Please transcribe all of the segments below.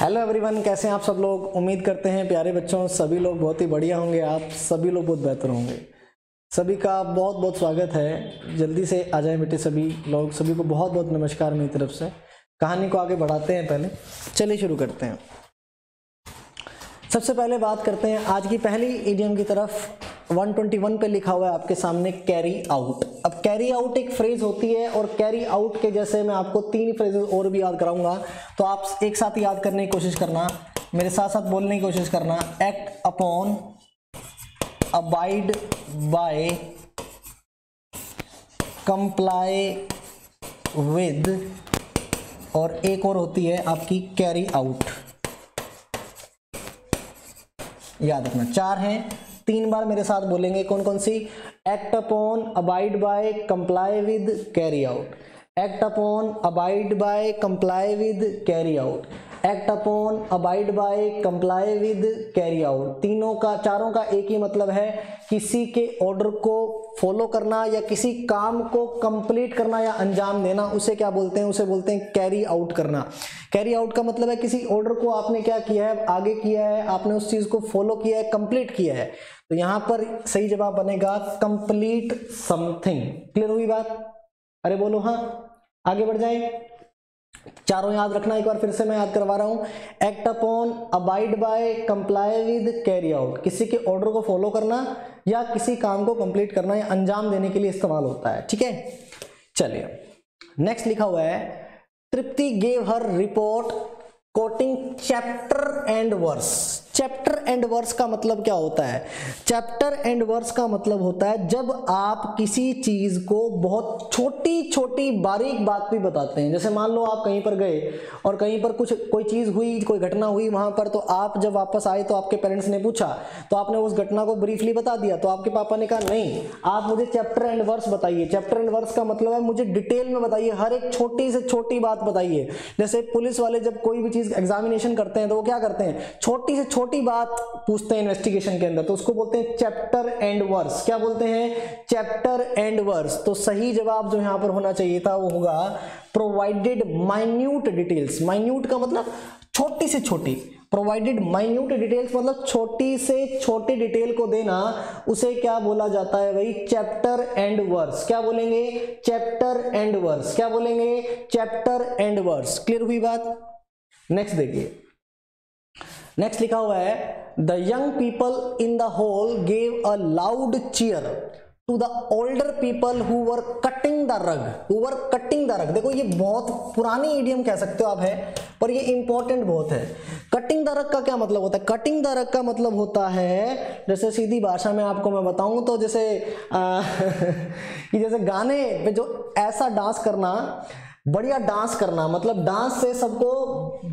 Hello everyone, कैसे हैं आप सब लोग। उम्मीद करते हैं प्यारे बच्चों सभी लोग बहुत ही बढ़िया होंगे, आप सभी लोग बहुत बेहतर होंगे। सभी का बहुत बहुत स्वागत है। जल्दी से आ जाएं बेटे सभी लोग, सभी को बहुत बहुत नमस्कार मेरी तरफ से। कहानी को आगे बढ़ाते हैं, पहले चलिए शुरू करते हैं। सबसे पहले बात करते हैं आज की पहली इडियम की तरफ। 121 पे लिखा हुआ है आपके सामने कैरी आउट। अब कैरी आउट एक फ्रेज होती है और कैरी आउट के जैसे मैं आपको तीन फ्रेजेस और भी याद कराऊंगा, तो आप एक साथ याद करने की कोशिश करना, मेरे साथ साथ बोलने की कोशिश करना। Act upon, abide by, comply with, और एक और होती है आपकी कैरी आउट। याद रखना चार हैं, तीन बार मेरे साथ बोलेंगे। कौन कौन सी? Act upon, abide by, comply with, carry out. Act upon, abide by, comply with, carry out. Act upon, abide by, comply with, carry out. तीनों का, चारों का एक ही मतलब है, किसी के ऑर्डर को फॉलो करना या किसी काम को कंप्लीट करना या अंजाम देना। उसे क्या बोलते हैं? उसे बोलते हैं कैरी आउट करना। कैरी आउट का मतलब है किसी ऑर्डर को आपने क्या किया है, आगे किया है, आपने उस चीज़ को फॉलो किया है, कंप्लीट किया है। तो यहाँ पर सही जवाब बनेगा कंप्लीट समथिंग। क्लियर हुई बात? अरे बोलो हाँ। आगे बढ़ जाए, चारों याद रखना, एक बार फिर से मैं याद करवा रहा हूं। Act upon, abide by, comply with, carry out. किसी के ऑर्डर को फॉलो करना या किसी काम को कंप्लीट करना या अंजाम देने के लिए इस्तेमाल होता है। ठीक है, चलिए नेक्स्ट लिखा हुआ है Tripti gave her report quoting chapter and verse. Chapter and verse का मतलब क्या होता है? चैप्टर एंड वर्स का मतलब होता है जब आप किसी चीज़ को बहुत छोटी छोटी बारीक बात भी बताते हैं। जैसे मान लो आप कहीं पर गए और कहीं पर कुछ कोई चीज़ हुई, कोई घटना हुई वहाँ पर, तो आप जब वापस आए तो आपके पेरेंट्स ने पूछा, तो आपने उस घटना को ब्रीफली बता दिया, तो आपके पापा ने कहा नहीं, आप मुझे चैप्टर एंड वर्स बताइए। चैप्टर एंड वर्स का मतलब है मुझे डिटेल में बताइए, हर एक छोटी से छोटी बात बताइए। जैसे पुलिस वाले जब कोई भी चीज़ एग्जामिनेशन करते हैं तो वो क्या करते हैं, छोटी से छोटी बात पूछते हैं इन्वेस्टिगेशन के अंदर, तो उसको बोलते हैं चैप्टर एंड वर्स। क्या बोलते हैं? Chapter and verse. तो सही जवाब जो यहां पर होना चाहिए था वो होगा प्रोवाइडेड माइन्यूट डिटेल्स। माइन्यूट का मतलब छोटी से छोटी, प्रोवाइडेड माइन्यूट डिटेल्स मतलब छोटी से छोटी डिटेल को देना, उसे क्या बोला जाता है भाई? Chapter and verse. क्या बोलेंगे? Chapter and verse. क्या बोलेंगे? Chapter and verse. क्लियर हुई बात? नेक्स्ट देखिए, नेक्स्ट लिखा हुआ है the young people in the hall gave a loud cheer to the older people who were cutting the rug. Who were cutting the rug. देखो ये बहुत पुरानी इडियम कह सकते हो आप है, पर ये इंपॉर्टेंट बहुत है। कटिंग द रग का क्या मतलब होता है? कटिंग द रग का मतलब होता है, जैसे सीधी भाषा में आपको मैं बताऊं तो जैसे कि जैसे गाने पे जो ऐसा डांस करना, बढ़िया डांस करना, मतलब डांस से सबको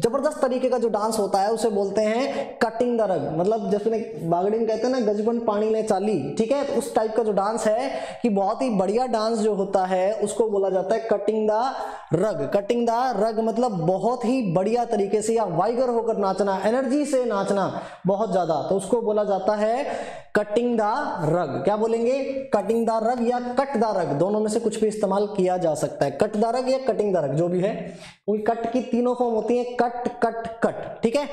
जबरदस्त तरीके का जो डांस होता है उसे बोलते हैं कटिंग द रग। मतलब जैसे बागड़ी में कहते हैं ना गजबन पानी ने चाली, ठीक है, तो उस टाइप का जो डांस है कि बहुत ही बढ़िया डांस जो होता है उसको बोला जाता है cutting the rug. Cutting the rug मतलब बहुत ही बढ़िया तरीके से या वाइगर होकर नाचना, एनर्जी से नाचना बहुत ज़्यादा, तो उसको बोला जाता है कटिंग द रग। क्या बोलेंगे? कटिंग द रग या कट द रग, दोनों में से कुछ भी इस्तेमाल किया जा सकता है। कट द रग या कटिंग द रग, जो भी है, क्योंकि कट की तीनों फॉर्म होती है, कट कट कट, ठीक है।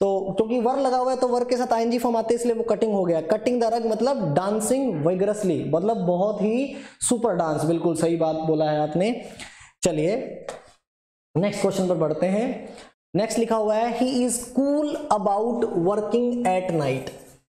तो क्योंकि वर लगा हुआ है तो वर के साथ आईएनजी फॉर्म आते हैं, इसलिए वो कटिंग हो गया। कटिंग द रग मतलब डांसिंग वाइगरसली, मतलब बहुत ही सुपर डांस। बिल्कुल सही बात बोला है आपने। चलिए नेक्स्ट क्वेश्चन पर बढ़ते हैं। नेक्स्ट लिखा हुआ है he is cool about working at night.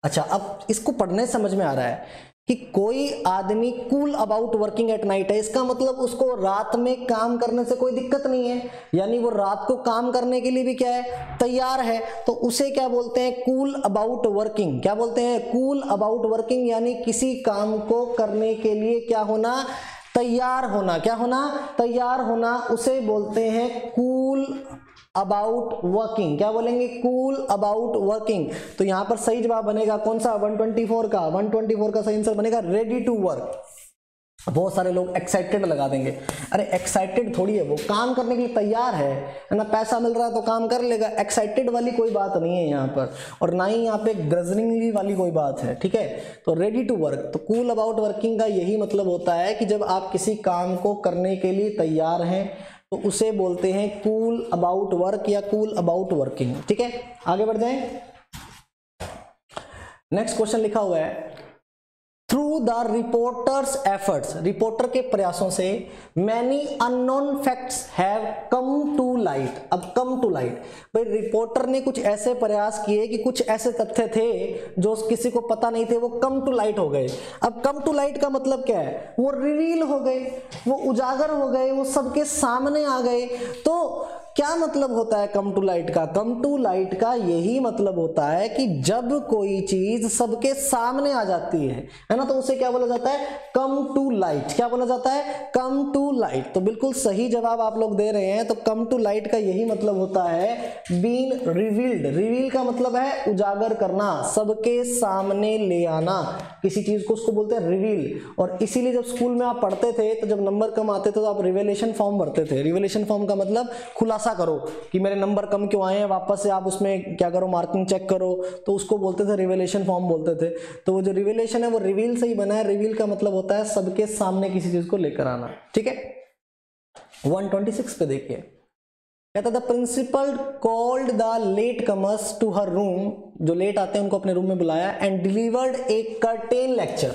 अच्छा, अब इसको पढ़ने समझ में आ रहा है कि कोई आदमी cool about working at night है, इसका मतलब उसको रात में काम करने से कोई दिक्कत नहीं है, यानी वो रात को काम करने के लिए भी क्या है, तैयार है, तो उसे क्या बोलते हैं? Cool about working. क्या बोलते हैं? कूल अबाउट वर्किंग, यानी किसी काम को करने के लिए क्या होना, तैयार होना। क्या होना? तैयार होना, उसे बोलते हैं कूल अबाउट वर्किंग। क्या बोलेंगे? Cool about working. तो यहां पर सही जवाब बनेगा कौन सा? 124 का। 124 का सही आंसर बनेगा रेडी टू वर्क। बहुत सारे लोग एक्साइटेड लगा देंगे, अरे एक्साइटेड थोड़ी है वो, काम करने के लिए तैयार है ना, पैसा मिल रहा है तो काम कर लेगा। एक्साइटेड वाली कोई बात नहीं है यहाँ पर, और ना ही यहाँ पे ग्रजनिंगली वाली कोई बात है, ठीक है। तो रेडी टू वर्क, तो कूल अबाउट वर्किंग का यही मतलब होता है कि जब आप किसी काम को करने के लिए तैयार हैं तो उसे बोलते हैं कूल अबाउट वर्क या कूल अबाउट वर्किंग। ठीक है, आगे बढ़ जाएं। नेक्स्ट क्वेश्चन लिखा हुआ है, through the reporter's efforts, reporter के प्रयासों से many unknown facts have come to light. अब कम टू लाइट, भाई रिपोर्टर ने कुछ ऐसे प्रयास किए कि कुछ ऐसे तथ्य थे जो किसी को पता नहीं थे, वो कम टू लाइट हो गए। अब कम टू लाइट का मतलब क्या है, वो रिवील हो गए, वो उजागर हो गए, वो सबके सामने आ गए। तो क्या मतलब होता है कम टू लाइट का? कम टू लाइट का यही मतलब होता है कि जब कोई चीज सबके सामने आ जाती है ना, तो उसे क्या बोला जाता है, कम टू लाइट। क्या बोला जाता है, कम टू लाइट। तो बिल्कुल सही जवाब आप लोग दे रहे हैं। तो कम टू लाइट का यही मतलब होता है बीन रिवील्ड। रिवील का मतलब है उजागर करना, सबके सामने ले आना किसी चीज को, उसको बोलते हैं रिवील। और इसीलिए जब स्कूल में आप पढ़ते थे तो जब नंबर कम आते थे तो आप रिवेलेशन फॉर्म भरते थे। रिवेलेशन फॉर्म का मतलब खुलासा करो कि मेरे नंबर कम क्यों आए हैं, वापस से आप उसमें क्या करो, मार्किंग चेक करो, तो उसको बोलते थे रिवेलेशन फॉर्म बोलते थे। तो वो जो रिवेलेशन है वो रिवील से ही बना है। रिवील का मतलब होता है सबके सामने किसी चीज को लेकर आना। ठीक है, 126 पे देखिए, कहता the principal called the latecomers to her room, जो लेट आते हैं उनको अपने रूम में बुलाया, and delivered a curtain lecture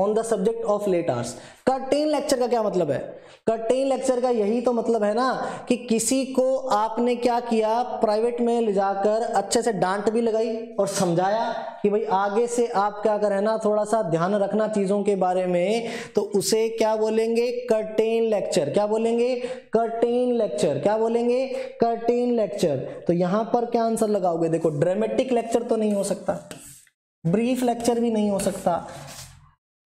on the subject of late hours. Curtain lecture का क्या मतलब है? कर्टेन लेक्चर का यही तो मतलब है ना कि किसी को आपने क्या किया, प्राइवेट में ले जाकर अच्छे से डांट भी लगाई और समझाया कि भाई आगे से आप क्या करें ना, थोड़ा सा ध्यान रखना चीज़ों के बारे में। तो उसे क्या बोलेंगे, कर्टेन लेक्चर। क्या बोलेंगे, कर्टेन लेक्चर। क्या बोलेंगे, कर्टेन लेक्चर। तो यहाँ पर क्या आंसर लगाओगे? देखो, ड्रामेटिक लेक्चर तो नहीं हो सकता, ब्रीफ लेक्चर भी नहीं हो सकता,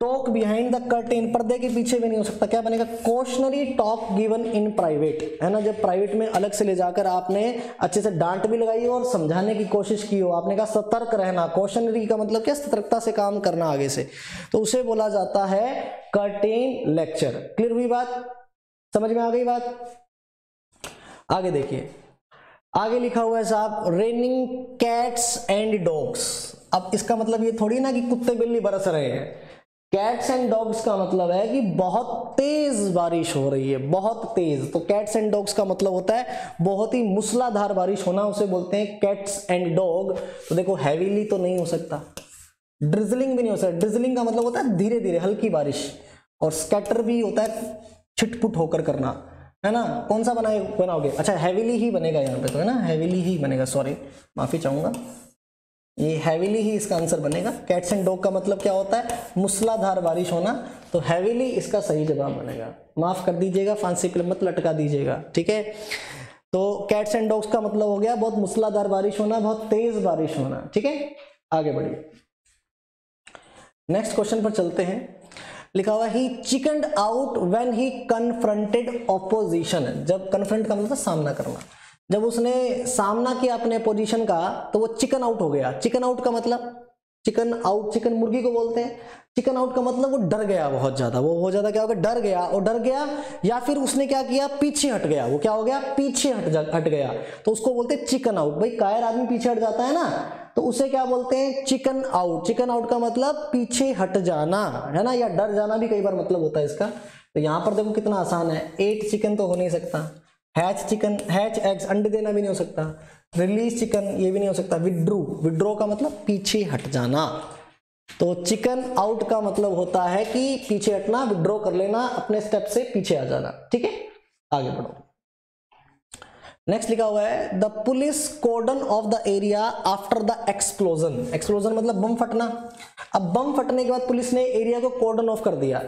टॉक बिहाइंड द कर्टेन, पर्दे के पीछे भी नहीं हो सकता। क्या बनेगा, cautionary talk given in private, है ना, जब प्राइवेट में अलग से ले जाकर आपने अच्छे से डांट भी लगाई हो और समझाने की कोशिश की हो, आपने कहा सतर्क रहना। कॉशनरी का मतलब क्या, सतर्कता से काम करना आगे से, तो उसे बोला जाता है कर्टेन लेक्चर। क्लियर हुई बात, समझ में आ गई बात। आगे देखिए, आगे लिखा हुआ है साहब, रेनिंग कैट्स एंड डॉग्स। अब इसका मतलब ये थोड़ी ना कि कुत्ते बिल्ली बरस रहे हैं। कैट्स एंड डॉग्स का मतलब है कि बहुत तेज बारिश हो रही है, बहुत तेज। तो कैट्स एंड डॉग्स का मतलब होता है बहुत ही मूसलाधार बारिश होना, उसे बोलते हैं कैट्स एंड डॉग। तो देखो, हैवीली तो नहीं हो सकता, ड्रिजलिंग भी नहीं हो सकता। ड्रिजलिंग का मतलब होता है धीरे धीरे हल्की बारिश, और स्कैटर भी होता है छिटपुट होकर करना, है ना। कौन सा बनाओगे? अच्छा, हैवीली ही बनेगा यहाँ पे तो, है ना, हैवीली ही बनेगा। सॉरी, माफी चाहूंगा, ये हैवीली ही इसका आंसर बनेगा। कैट्स एंड डॉग का मतलब क्या होता है, मूसलाधार बारिश होना। तो हैवीली इसका सही जवाब बनेगा। माफ कर दीजिएगा, फांसी पे मत लटका दीजिएगा। ठीक है, तो कैट्स एंड डॉग्स का मतलब हो गया बहुत मूसलाधार बारिश होना, बहुत तेज बारिश होना। ठीक है, आगे बढ़िए, नेक्स्ट क्वेश्चन पर चलते हैं। लिखा हुआ, he chickened out when he confronted opposition. जब कन्फ्रंट का मतलब सामना करना, जब उसने सामना किया अपने पोजीशन का तो वो चिकन आउट हो गया। चिकन आउट का मतलब, चिकन आउट, चिकन मुर्गी को बोलते हैं। चिकन आउट का मतलब वो डर गया बहुत ज्यादा, वो बहुत ज्यादा क्या हो गया, डर गया। और डर गया या फिर उसने क्या किया, पीछे हट गया। वो क्या हो गया, पीछे हट गया, तो उसको बोलते हैं चिकन आउट। भाई कायर आदमी पीछे हट जाता है ना, तो उसे क्या बोलते हैं, चिकन आउट। चिकन आउट का मतलब पीछे हट जाना, है ना, या डर जाना भी कई बार मतलब होता है इसका। तो यहाँ पर देखो कितना आसान है, एट चिकन तो हो नहीं सकता, हैच चिकन, हैच एग्स, अंडे देना भी नहीं हो सकता, रिलीज चिकन ये भी नहीं हो सकता, विड्रू, विड्रो का मतलब पीछे हट जाना। तो चिकन आउट का मतलब होता है कि पीछे हटना, विड्रो कर लेना, अपने स्टेप से पीछे आ जाना। ठीक है, आगे बढ़ो। नेक्स्ट लिखा हुआ है, the police cordon off the area after the explosion. Explosion मतलब बम फटना। अब बम फटने के बाद पुलिस ने एरिया को कॉर्डन ऑफ कर दिया,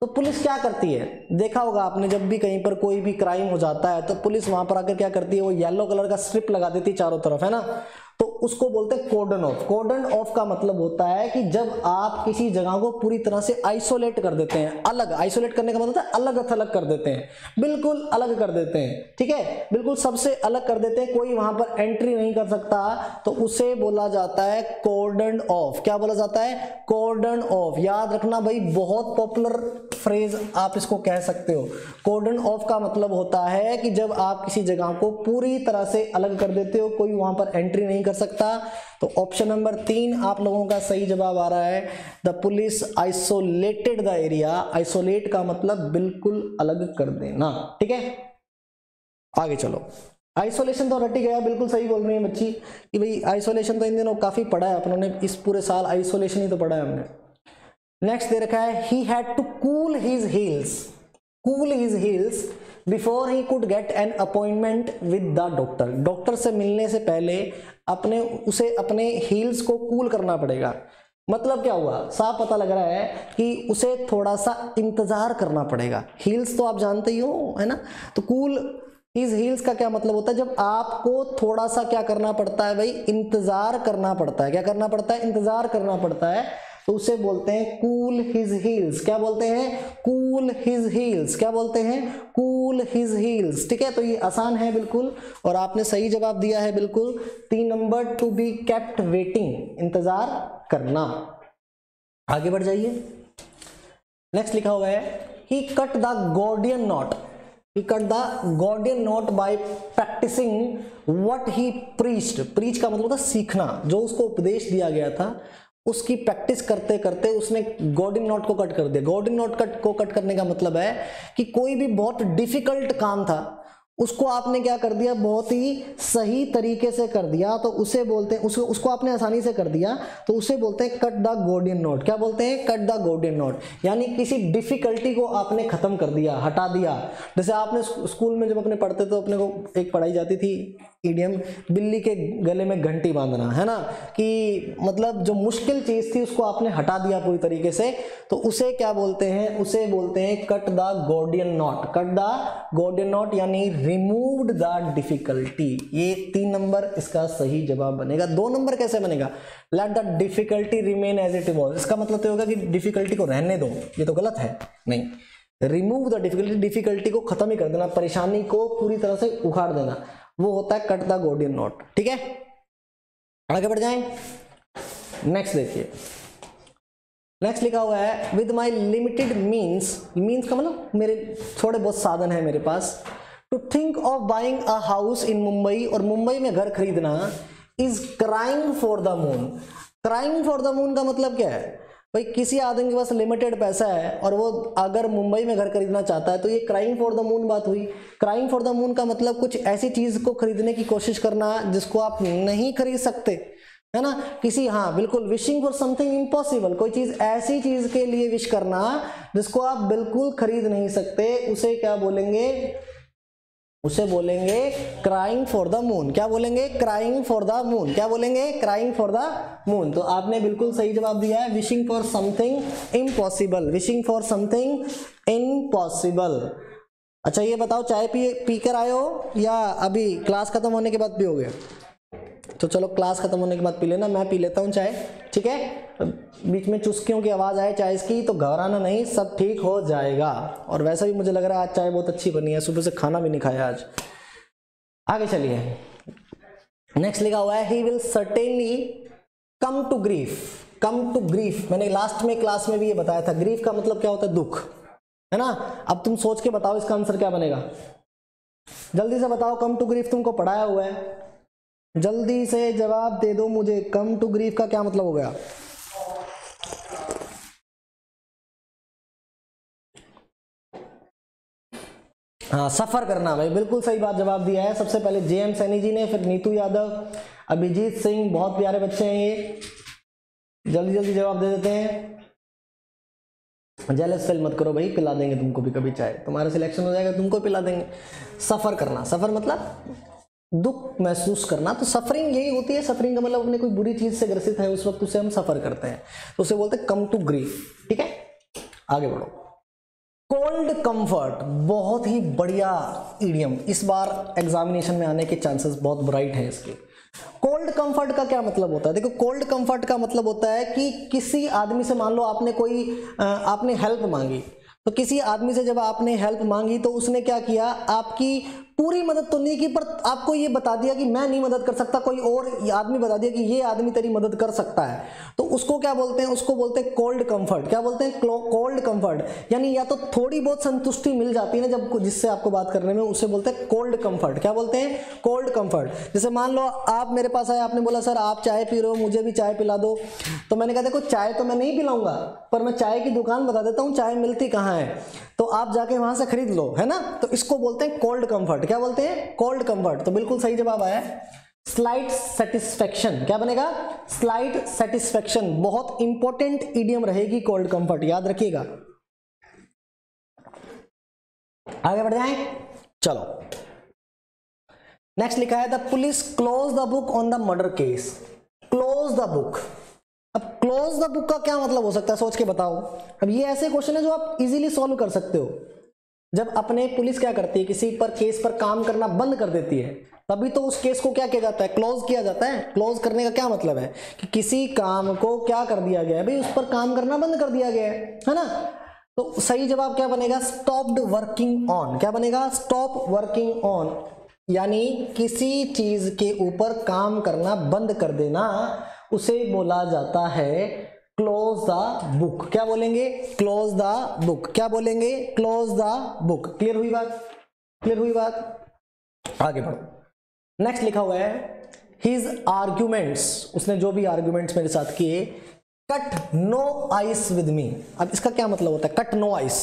तो पुलिस क्या करती है, देखा होगा आपने जब भी कहीं पर कोई भी क्राइम हो जाता है तो पुलिस वहां पर आकर क्या करती है, वो येलो कलर का स्ट्रिप लगा देती है चारों तरफ, है ना, तो उसको बोलते हैं कॉर्डन ऑफ। कॉर्डन ऑफ का मतलब होता है कि जब आप किसी जगह को पूरी तरह से आइसोलेट कर देते हैं, अलग। आइसोलेट करने का मतलब होता है अलग थलग कर देते हैं, बिल्कुल अलग कर देते हैं। ठीक है, बिल्कुल सबसे अलग कर देते हैं, कोई वहां पर एंट्री नहीं कर सकता, तो उसे बोला जाता है कॉर्डन ऑफ। क्या बोला जाता है, कॉर्डन ऑफ। याद रखना भाई, बहुत पॉपुलर फ्रेज आप इसको कह सकते हो। कॉर्डन ऑफ का मतलब होता है कि जब आप किसी जगह को पूरी तरह से अलग कर देते हो, कोई वहां पर एंट्री नहीं कर सकता। तो ऑप्शन नंबर 3 आप लोगों का सही जवाब आ रहा है, the police isolated the area. Isolate का मतलब बिल्कुल अलग कर देना। ठीक है, आगे चलो, आइसोलेशन तो रट ही गया, बिल्कुल सही बोल रही है बच्ची कि भाई आइसोलेशन तो इन दिनों काफ़ी पढ़ा है अपन ने, इस पूरे साल आइसोलेशन ही तो पढ़ा है हमने। नेक्स्ट दे रखा है he had to cool his heels before he could get an appointment with the doctor. Doctor से मिलने से पहले अपने उसे अपने हील्स को कूल करना पड़ेगा। मतलब क्या हुआ, साफ पता लग रहा है कि उसे थोड़ा सा इंतज़ार करना पड़ेगा। हील्स तो आप जानते ही हो, है ना, तो कूल इस हील्स का क्या मतलब होता है, जब आपको थोड़ा सा क्या करना पड़ता है भाई, इंतज़ार करना पड़ता है। क्या करना पड़ता है, इंतज़ार करना पड़ता है, तो उसे बोलते हैं कूल हिज हील्स। क्या बोलते हैं, कूल हिज हील्स। क्या बोलते हैं, कूल हिज हील्स। ठीक है, तो ये आसान है बिल्कुल और आपने सही जवाब दिया है बिल्कुल। 3 number, to be kept waiting, इंतज़ार करना। आगे बढ़ जाइए। नेक्स्ट लिखा हुआ है he cut the Gordian knot, he cut the Gordian knot by practicing what he preached। Preach का मतलब था सीखना, जो उसको उपदेश दिया गया था उसकी प्रैक्टिस करते करते उसने Gordian knot को कट कर दिया। Gordian knot को कट करने का मतलब है कि कोई भी बहुत डिफिकल्ट काम था उसको आपने क्या कर दिया, बहुत ही सही तरीके से कर दिया, तो उसे बोलते हैं, उसको आपने आसानी से कर दिया तो उसे बोलते हैं कट द Gordian knot। क्या बोलते हैं, कट द Gordian knot, यानी किसी डिफ़िकल्टी को आपने ख़त्म कर दिया, हटा दिया। जैसे आपने स्कूल में जब अपने पढ़ते तो अपने को एक पढ़ाई जाती थी इडियम, बिल्ली के गले में घंटी बांधना, है ना, कि मतलब जो मुश्किल चीज़ थी उसको आपने हटा दिया पूरी तरीके से, तो उसे क्या बोलते हैं, उसे बोलते हैं cut the Gordian knot। Cut the Gordian knot यानी रिमूव्ड द डिफिकल्टी। ये 3 नंबर इसका सही जवाब बनेगा। 2 नंबर कैसे बनेगा, let the difficulty remain as it was. इसका मतलब तो होगा कि डिफिकल्टी को रहने दो, ये तो गलत है। नहीं, रिमूव द डिफिकल्टी, डिफिकल्टी को खत्म ही कर देना, परेशानी को पूरी तरह से उखाड़ देना, वो होता है कट द Gordian knot। ठीक है, आगे बढ़ जाएं। नेक्स्ट देखिए, नेक्स्ट लिखा हुआ है with my limited means, means का मतलब मेरे थोड़े बहुत साधन है मेरे पास, to think of buying a house in Mumbai, और मुंबई में घर खरीदना, is crying for the moon. Crying for the moon का मतलब क्या है भाई, किसी आदमी के पास लिमिटेड पैसा है और वो अगर मुंबई में घर खरीदना चाहता है तो ये क्राइंग फॉर द मून बात हुई। क्राइंग फॉर द मून का मतलब कुछ ऐसी चीज़ को खरीदने की कोशिश करना जिसको आप नहीं खरीद सकते, है ना, किसी, हाँ बिल्कुल, विशिंग फॉर समथिंग इम्पॉसिबल, कोई चीज़, ऐसी चीज़ के लिए विश करना जिसको आप बिल्कुल खरीद नहीं सकते, उसे क्या बोलेंगे, उसे बोलेंगे क्राइंग फॉर द मून। क्या बोलेंगे, क्राइंग फॉर द मून। क्या बोलेंगे, क्राइंग फॉर द मून। तो आपने बिल्कुल सही जवाब दिया है, wishing for something impossible. Wishing for something impossible. अच्छा ये बताओ, चाय पीकर आए हो या अभी क्लास खत्म होने के बाद पियोगे? तो चलो क्लास खत्म होने के बाद पी लेना, मैं पी लेता हूँ चाय। ठीक है, बीच में चुस्कियों की आवाज़ आए चाय की तो घबराना नहीं, सब ठीक हो जाएगा। और वैसा भी मुझे लग रहा है आज चाय बहुत अच्छी बनी है, सुबह से खाना भी नहीं खाया आज। आगे चलिए, नेक्स्ट लिखा हुआ है he will certainly come to grief. Come to grief, मैंने लास्ट में क्लास में भी ये बताया था, ग्रीफ का मतलब क्या होता है, दुख, है ना। अब तुम सोच के बताओ इसका आंसर क्या बनेगा, जल्दी से बताओ। कम टू ग्रीफ तुमको पढ़ाया हुआ है, जल्दी से जवाब दे दो मुझे। कम टू ग्रीफ का क्या मतलब हो गया, हाँ सफ़र करना। भाई बिल्कुल सही बात जवाब दिया है, सबसे पहले JM सैनी जी ने, फिर नीतू यादव, अभिजीत सिंह, बहुत प्यारे बच्चे हैं ये, जल्दी जल्दी जवाब दे देते हैं। जेलस फील मत करो भाई, पिला देंगे तुमको भी कभी चाहे, तुम्हारा सिलेक्शन हो जाएगा तुमको पिला देंगे। सफ़र करना, सफ़र मतलब दुख महसूस करना, तो सफरिंग यही होती है। सफरिंग का मतलब अपने कोई बुरी चीज़ से ग्रसित है उस वक्त उसे हम सफ़र करते हैं, तो उसे बोलते हैं कम टू ग्रीफ। ठीक है, आगे बढ़ो। कोल्ड कंफर्ट, बहुत ही बढ़िया इडियम, इस बार एग्जामिनेशन में आने के चांसेस बहुत ब्राइट हैं इसके। कोल्ड कंफर्ट का क्या मतलब होता है, देखो कोल्ड कंफर्ट का मतलब होता है कि किसी आदमी से, मान लो आपने कोई आपने हेल्प मांगी, तो किसी आदमी से जब आपने हेल्प मांगी तो उसने क्या किया, आपकी पूरी मदद तो नहीं की पर आपको ये बता दिया कि मैं नहीं मदद कर सकता, कोई और आदमी बता दिया कि ये आदमी तेरी मदद कर सकता है, तो उसको क्या बोलते हैं, उसको बोलते हैं कोल्ड कंफर्ट। क्या बोलते हैं, कोल्ड कंफर्ट, यानी या तो थोड़ी बहुत संतुष्टि मिल जाती है ना जब जिससे आपको बात करने में, उसे बोलते हैं कोल्ड कंफर्ट। क्या बोलते हैं, कोल्ड कंफर्ट। जैसे मान लो आप मेरे पास आए, आपने बोला सर आप चाय पी रहे हो, मुझे भी चाय पिला दो, तो मैंने कहा देखो चाय तो मैं नहीं पिलाऊंगा पर मैं चाय की दुकान बता देता हूँ चाय मिलती कहाँ है, तो आप जाके वहाँ से खरीद लो, है ना, तो इसको बोलते हैं कोल्ड कंफर्ट। क्या बोलते हैं? Cold comfort. तो बिल्कुल सही जवाब आया स्लाइट सेटिस्फेक्शन। क्या बनेगा? Slight satisfaction. बहुत इंपॉर्टेंट इडियम रहेगी कोल्ड कंफर्ट, याद रखिएगा। आगे बढ़ जाएं, चलो नेक्स्ट लिखा है the police close the book on the murder case. Close the book. अब क्लोज द बुक का क्या मतलब हो सकता है, सोच के बताओ। अब ये ऐसे क्वेश्चन है जो आप इजीली सॉल्व कर सकते हो। जब अपने पुलिस क्या करती है, किसी पर केस पर काम करना बंद कर देती है, तभी तो उस केस को क्या किया जाता है, क्लोज किया जाता है। क्लोज करने का क्या मतलब है कि किसी काम को क्या कर दिया गया है भाई, उस पर काम करना बंद कर दिया गया है ना। तो सही जवाब क्या बनेगा? Stopped working on. क्या बनेगा? स्टॉप वर्किंग ऑन, यानी किसी चीज के ऊपर काम करना बंद कर देना, उसे बोला जाता है क्लोज द बुक। क्या बोलेंगे? Close the book. क्या बोलेंगे? Close the book. क्लियर हुई बात? क्लियर हुई बात। आगे बढ़ो। नेक्स्ट लिखा हुआ है हिज आर्ग्यूमेंट्स, उसने जो भी आर्ग्यूमेंट्स मेरे साथ किए। Cut no ice with me. अब इसका क्या मतलब होता है cut no ice?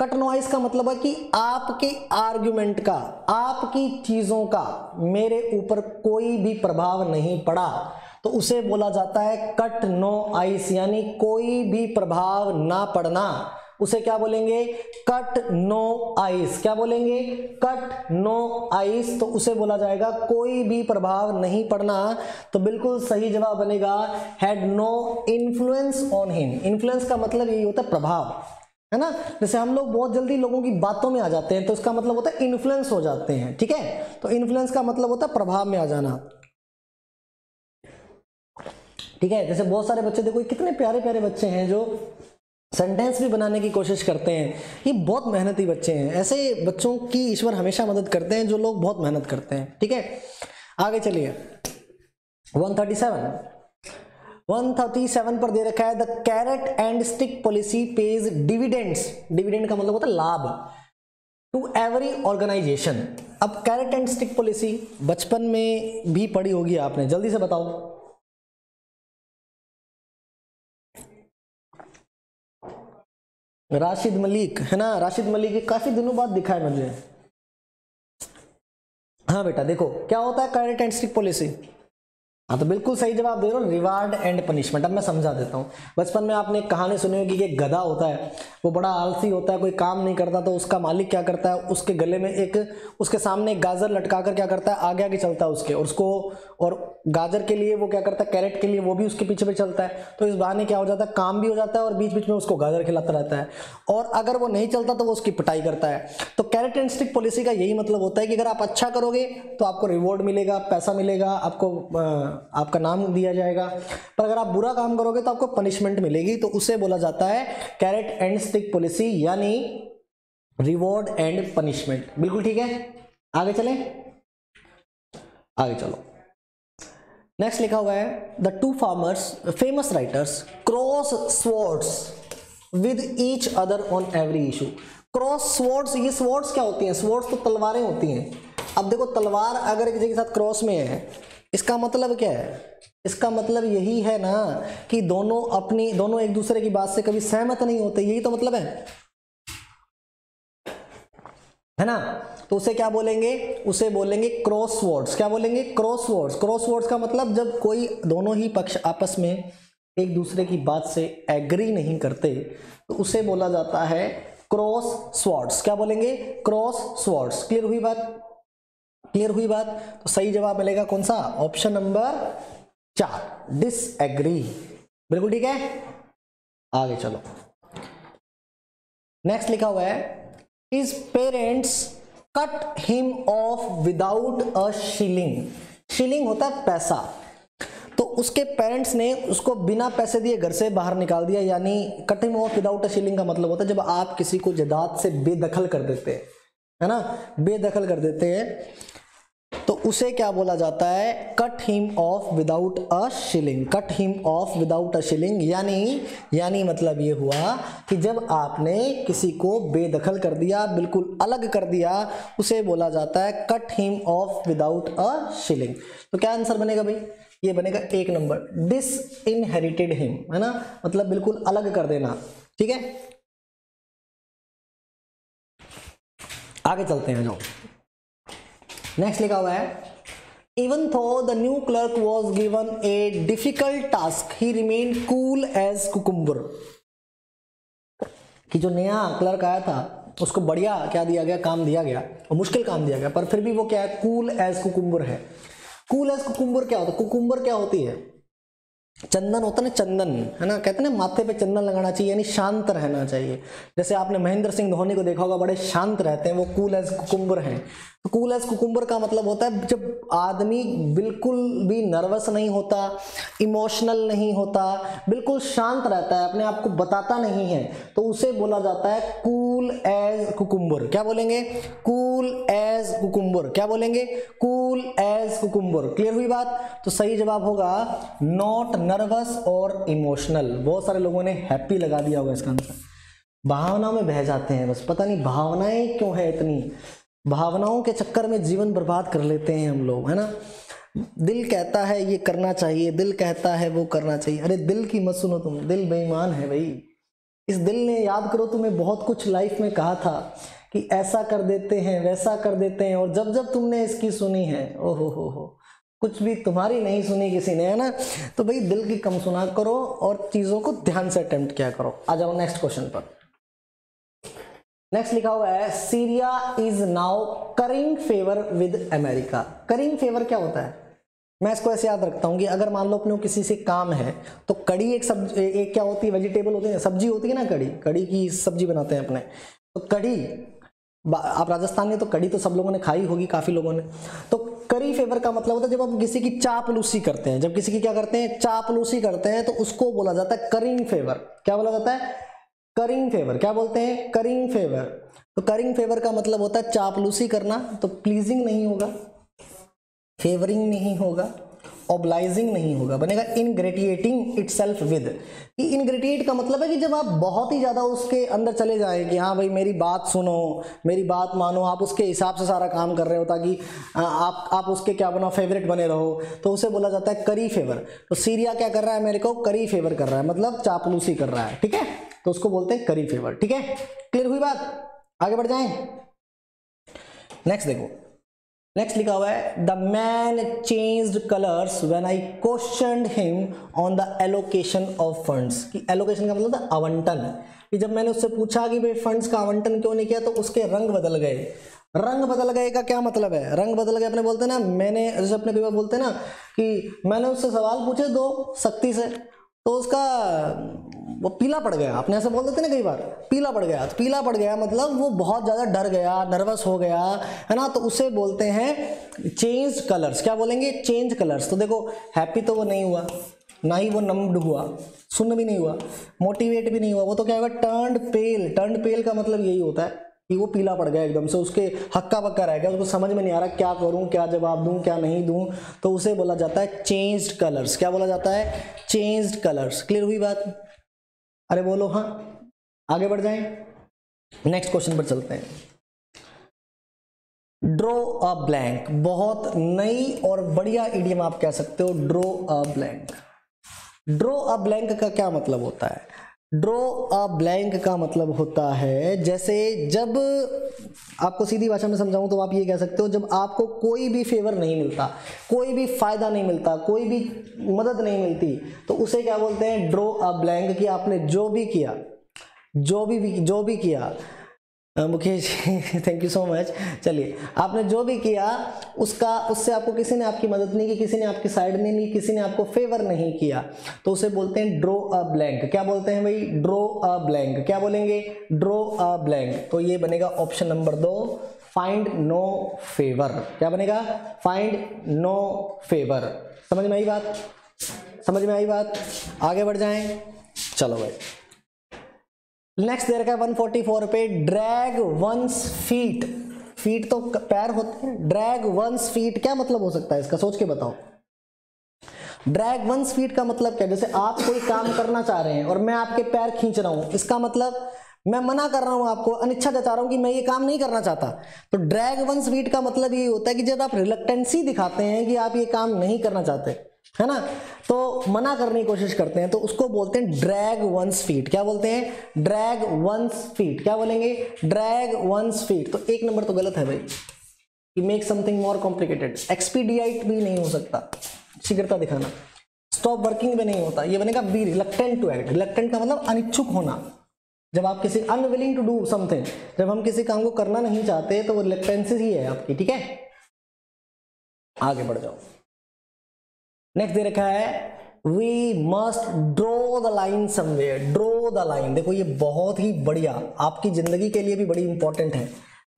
Cut no ice का मतलब है कि आपके आर्ग्यूमेंट का, आपकी चीजों का मेरे ऊपर कोई भी प्रभाव नहीं पड़ा, तो उसे बोला जाता है कट नो आइस, यानी कोई भी प्रभाव ना पड़ना, उसे क्या बोलेंगे? Cut no ice. क्या बोलेंगे? Cut no ice. तो उसे बोला जाएगा कोई भी प्रभाव नहीं पड़ना। तो बिल्कुल सही जवाब बनेगा had no influence on him. Influence का मतलब यही होता है प्रभाव, है ना। जैसे हम लोग बहुत जल्दी लोगों की बातों में आ जाते हैं, तो इसका मतलब होता है इन्फ्लुएंस हो जाते हैं, ठीक है। तो इन्फ्लुएंस का मतलब होता है प्रभाव में आ जाना, ठीक है। जैसे बहुत सारे बच्चे देखो कितने प्यारे प्यारे बच्चे हैं जो सेंटेंस भी बनाने की कोशिश करते हैं, ये बहुत मेहनती बच्चे हैं। ऐसे बच्चों की ईश्वर हमेशा मदद करते हैं जो लोग बहुत मेहनत करते हैं, ठीक है। आगे चलिए 137 पर दे रखा है the carrot and stick policy pays dividends. Dividend का मतलब होता है लाभ टू एवरी ऑर्गेनाइजेशन। अब कैरेट एंड स्टिक पॉलिसी बचपन में भी पढ़ी होगी आपने, जल्दी से बताओ। राशिद मलिक, है ना। राशिद मलिक काफी दिनों बाद दिखा है मुझे। हाँ बेटा देखो क्या होता है कैरेट एंड स्टिक पॉलिसी। हाँ तो बिल्कुल सही जवाब दे रहे हो, रिवार्ड एंड पनिशमेंट। अब मैं समझा देता हूँ। बचपन में आपने कहानी सुनी होगी कि एक गधा होता है, वो बड़ा आलसी होता है, कोई काम नहीं करता, तो उसका मालिक क्या करता है, उसके गले में एक, उसके सामने एक गाजर लटकाकर क्या करता है, आगे आगे चलता है उसके, और उसको, और गाजर के लिए वो क्या करता है, कैरेट के लिए वो भी उसके पीछे चलता है। तो इस बहाने क्या हो जाता है, काम भी हो जाता है और बीच बीच में उसको गाजर खिलाता रहता है, और अगर वो नहीं चलता तो वो उसकी पिटाई करता है। तो कैरेट एंड स्टिक पॉलिसी का यही मतलब होता है कि अगर आप अच्छा करोगे तो आपको रिवॉर्ड मिलेगा, पैसा मिलेगा, आपको आपका नाम दिया जाएगा, पर अगर आप बुरा काम करोगे तो आपको पनिशमेंट मिलेगी। तो उसे बोला जाता है कैरेट एंड स्टिक पॉलिसी, यानी रिवॉर्ड एंड पनिशमेंट। बिल्कुल ठीक है, आगे चलें। आगे चलो नेक्स्ट लिखा हुआ है the two farmers famous writers cross swords with each other on every issue. Cross swords, ये स्वॉर्ड्स क्या होती हैं? स्वॉर्ड्स तो तलवारें होती हैं। अब देखो तलवार अगर किसी के साथ क्रॉस में है, इसका मतलब क्या है? इसका मतलब यही है ना कि दोनों अपनी, दोनों एक दूसरे की बात से कभी सहमत नहीं होते, यही तो मतलब है ना। तो उसे क्या बोलेंगे? उसे बोलेंगे क्रॉस वर्ड्स। क्या बोलेंगे? Cross words. क्रॉस वर्ड्स का मतलब जब कोई, दोनों ही पक्ष आपस में एक दूसरे की बात से एग्री नहीं करते, तो उसे बोला जाता है क्रॉस वर्ड्स। क्या बोलेंगे? Cross words. क्लियर हुई बात? क्लियर हुई बात। तो सही जवाब मिलेगा कौन सा? Option number 4 disagree. बिल्कुल ठीक है, आगे चलो। नेक्स्ट लिखा हुआ है his parents cut him off without a shilling. Shilling होता है पैसा, तो उसके पेरेंट्स ने उसको बिना पैसे दिए घर से बाहर निकाल दिया, यानी cut him off without a shilling का मतलब होता है जब आप किसी को जायदाद से बेदखल कर देते हैं, है ना, बेदखल कर देते हैं, तो उसे क्या बोला जाता है? Cut him off without a shilling. Cut him off without a shilling, यानी मतलब ये हुआ कि जब आपने किसी को बेदखल कर दिया, बिल्कुल अलग कर दिया, उसे बोला जाता है cut him off without a shilling. तो क्या आंसर बनेगा भाई? ये बनेगा 1 नंबर डिसइनहेरिटेड हिम, है ना, मतलब बिल्कुल अलग कर देना, ठीक है। आगे चलते हैं, जाओ नेक्स्ट लिखा हुआ है Even though the new clerk was given a difficult task, he remained cool as cucumber. कि जो नया क्लर्क आया था उसको बढ़िया क्या दिया गया, काम दिया गया और मुश्किल काम दिया गया, पर फिर भी वो क्या है, cool as cucumber है। cool as cucumber क्या होता है? cucumber क्या होती है? चंदन होता है ना, चंदन है ना, कहते हैं ना माथे पे चंदन लगाना चाहिए, यानी शांत रहना चाहिए। जैसे आपने महेंद्र सिंह धोनी को देखा होगा, बड़े शांत रहते हैं, वो कूल एज कुकुम्बर हैं। तो कूल एज कुकुम्बर का मतलब होता है जब आदमी बिल्कुल भी नर्वस नहीं होता, इमोशनल नहीं होता, बिल्कुल शांत रहता है, अपने आप को बताता नहीं है, तो उसे बोला जाता है कूल एज कुकुम्बर। क्या बोलेंगे? Cool as cucumber. क्या बोलेंगे? Cool as cucumber. क्लियर हुई बात? तो सही जवाब होगा नॉट नर्वस और इमोशनल। बहुत सारे लोगों ने हैप्पी लगा दिया होगा इसका आंसर। भावना में बह जाते हैं बस, पता नहीं भावनाएं क्यों है इतनी, भावनाओं के चक्कर में जीवन बर्बाद कर लेते हैं हम लोग, है ना। दिल कहता है ये करना चाहिए, दिल कहता है वो करना चाहिए, अरे दिल की मत सुनो तुम, दिल बेईमान है भाई। इस दिल ने, याद करो, तुम्हें बहुत कुछ लाइफ में कहा था कि ऐसा कर देते हैं, वैसा कर देते हैं, और जब जब तुमने इसकी सुनी है, ओहो हो, कुछ भी तुम्हारी नहीं सुनी किसी ने, है ना। तो भाई दिल की कम सुना करो और चीजों को ध्यान से अटेम्प्ट किया करो। आ जाओ नेक्स्ट क्वेश्चन पर। नेक्स्ट लिखा हुआ है Syria is now currying favour with America. Currying favour क्या होता है? मैं इसको ऐसे याद रखता हूँ कि अगर मान लो अपने किसी से काम है तो कड़ी एक क्या होती है, वेजिटेबल होती है, सब्जी होती है ना, कड़ी, कड़ी की सब्जी बनाते हैं अपने। तो कड़ी, आप राजस्थान में तो कड़ी तो सब लोगों ने खाई होगी, काफी लोगों ने। तो करी फेवर का मतलब होता है जब हम किसी की चापलूसी करते हैं, जब किसी की क्या करते हैं, चापलूसी करते हैं, तो उसको बोला जाता है करिंग फेवर। क्या बोला जाता है? Currying favour. क्या बोलते हैं? Currying favour. तो करिंग फेवर का मतलब होता है चापलूसी करना, तो प्लीजिंग नहीं होगा, फेवरिंग नहीं होगा, ऑब्लाइजिंग नहीं होगा, बनेगा इनग्रेटिएटिंग इटसेल्फ विद। कि इनग्रेटिएट का मतलब है कि जब आप बहुत ही ज़्यादा उसके अंदर चले जाएं कि हाँ भाई मेरी बात सुनो, मेरी बात मानो, आप उसके हिसाब से सारा काम कर रहे हो ताकि आप उसके क्या बनो, फेवरेट बने रहो, तो उसे बोला जाता है करी फेवर। तो सीरिया क्या कर रहा है, अमेरिका को करी फेवर कर रहा है, मतलब चापलूसी कर रहा है, ठीक है, तो उसको बोलते हैं करी फेवर। ठीक है, क्लियर हुई बात? आगे बढ़ जाए। नेक्स्ट देखो, नेक्स्ट लिखा हुआ है the man changed colours when I questioned him on the allocation of funds. कि एलोकेशन का मतलब था आवंटन, कि जब मैंने उससे पूछा कि भाई फंड्स का आवंटन क्यों नहीं किया तो उसके रंग बदल गए। रंग बदल गए का क्या मतलब है? रंग बदल गए अपने बोलते ना, मैंने जैसे अपने कई बार बोलते ना कि मैंने उससे सवाल पूछे दो सख्ती से तो उसका वो पीला पड़ गया, आपने ऐसे बोल देते ना कई बार, पीला पड़ गया। तो पीला पड़ गया मतलब वो बहुत ज़्यादा डर गया, नर्वस हो गया, है ना, तो उसे बोलते हैं चेंज कलर्स। क्या बोलेंगे? Change colours. तो देखो हैप्पी तो वो नहीं हुआ, ना ही वो नम्ड हुआ, सुन्न भी नहीं हुआ, मोटिवेट भी नहीं हुआ, वो तो क्या हुआ, टर्न्ड पेल। टर्न्ड पेल का मतलब यही होता है कि वो पीला पड़ गया एकदम से, उसके हक्का बक्का रह गया, उसको समझ में नहीं आ रहा क्या करूं, क्या जवाब दूं, क्या नहीं दूं, तो उसे बोला जाता है चेंज्ड कलर्स। क्या बोला जाता है? Changed colours. क्लियर हुई बात? अरे बोलो हाँ। आगे बढ़ जाएं, नेक्स्ट क्वेश्चन पर चलते हैं। Draw a blank. बहुत नई और बढ़िया इडियम आप कह सकते हो draw a blank. Draw a blank का क्या मतलब होता है? ड्रॉ अ ब्लैंक का मतलब होता है, जैसे जब आपको सीधी भाषा में समझाऊं तो आप ये कह सकते हो जब आपको कोई भी फेवर नहीं मिलता, कोई भी फ़ायदा नहीं मिलता, कोई भी मदद नहीं मिलती, तो उसे क्या बोलते हैं? Draw a blank. कि आपने जो भी किया, जो भी किया, Mukesh thank you so much, चलिए, आपने जो भी किया उसका, उससे आपको किसी ने आपकी मदद नहीं की, किसी ने आपकी साइड नहीं ली, किसी ने आपको फेवर नहीं किया, तो उसे बोलते हैं ड्रॉ अ ब्लैंक। क्या बोलते हैं भाई? Draw a blank. क्या बोलेंगे? Draw a blank. तो ये बनेगा option number 2, find no favour. क्या बनेगा? Find no favour. समझ में आई बात? समझ में आई बात? आगे बढ़ जाएं। चलो भाई, नेक्स्ट दे रखा है 144 पे, ड्रैग वंस फीट। फीट तो पैर होते हैं, ड्रैग वंस फीट क्या मतलब हो सकता है इसका? सोच के बताओ। ड्रैग वंस फीट का मतलब क्या है? जैसे आप कोई काम करना चाह रहे हैं और मैं आपके पैर खींच रहा हूं, इसका मतलब मैं मना कर रहा हूं, आपको अनिच्छा जता रहा हूं कि मैं ये काम नहीं करना चाहता। तो ड्रैग वंस फीट का मतलब ये होता है कि जब आप रिलक्टेंसी दिखाते हैं कि आप ये काम नहीं करना चाहते, है ना, तो मना करने की कोशिश करते हैं, तो उसको बोलते हैं ड्रैग वंस फीट। क्या बोलते हैं? Drag one's feet. क्या बोलेंगे? Drag one's feet. तो 1 नंबर तो गलत है भाई, make something more complicated. Expedite भी नहीं हो सकता, शीघ्रता दिखाना। स्टॉप वर्किंग भी नहीं होता, ये बनेगा be reluctant to act. Reluctant का मतलब अनिच्छुक होना। जब आप किसी अनविलिंग टू डू समथिंग, जब हम किसी काम को करना नहीं चाहते तो वो रिलक्टेंसी ही है आपकी। ठीक है, आगे बढ़ जाओ। नेक्स्ट दे रखा है we must draw the line somewhere. Draw the line, देखो ये बहुत ही बढ़िया, आपकी जिंदगी के लिए भी बड़ी इंपॉर्टेंट है।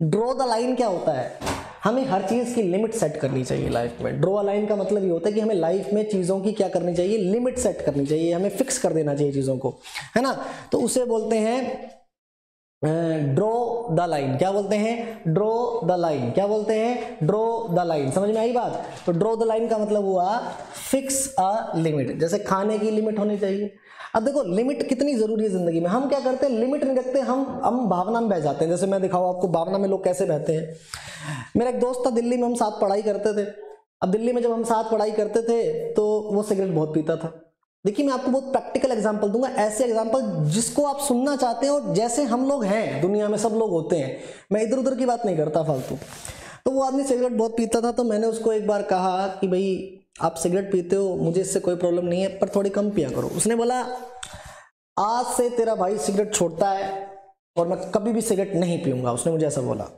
ड्रॉ द लाइन क्या होता है? हमें हर चीज की लिमिट सेट करनी चाहिए लाइफ में। ड्रॉ अ लाइन का मतलब ये होता है कि हमें लाइफ में चीजों की क्या करनी चाहिए, लिमिट सेट करनी चाहिए, हमें फिक्स कर देना चाहिए चीजों को, है ना। तो उसे बोलते हैं ड्रॉ द लाइन। क्या बोलते हैं? Draw the line. क्या बोलते हैं? Draw the line. समझ में आई बात? तो ड्रॉ द लाइन का मतलब हुआ फिक्स अ लिमिट। जैसे खाने की लिमिट होनी चाहिए। अब देखो लिमिट कितनी जरूरी है जिंदगी में। हम क्या करते हैं, लिमिट नहीं रखते, हम भावना में बह जाते हैं। जैसे मैं दिखाऊँ आपको भावना में लोग कैसे बहते हैं। मेरा एक दोस्त था, दिल्ली में हम साथ पढ़ाई करते थे। अब दिल्ली में जब हम साथ पढ़ाई करते थे तो वो सिगरेट बहुत पीता था। देखिए मैं आपको बहुत प्रैक्टिकल एग्जांपल दूंगा, ऐसे एग्जांपल जिसको आप सुनना चाहते हैं और जैसे हम लोग हैं, दुनिया में सब लोग होते हैं, मैं इधर उधर की बात नहीं करता फालतू। तो वो आदमी सिगरेट बहुत पीता था, तो मैंने उसको एक बार कहा कि भाई आप सिगरेट पीते हो, मुझे इससे कोई प्रॉब्लम नहीं है, पर थोड़ी कम पिया करो। उसने बोला आज से तेरा भाई सिगरेट छोड़ता है और मैं कभी भी सिगरेट नहीं पीऊँगा। उसने मुझे ऐसा बोला।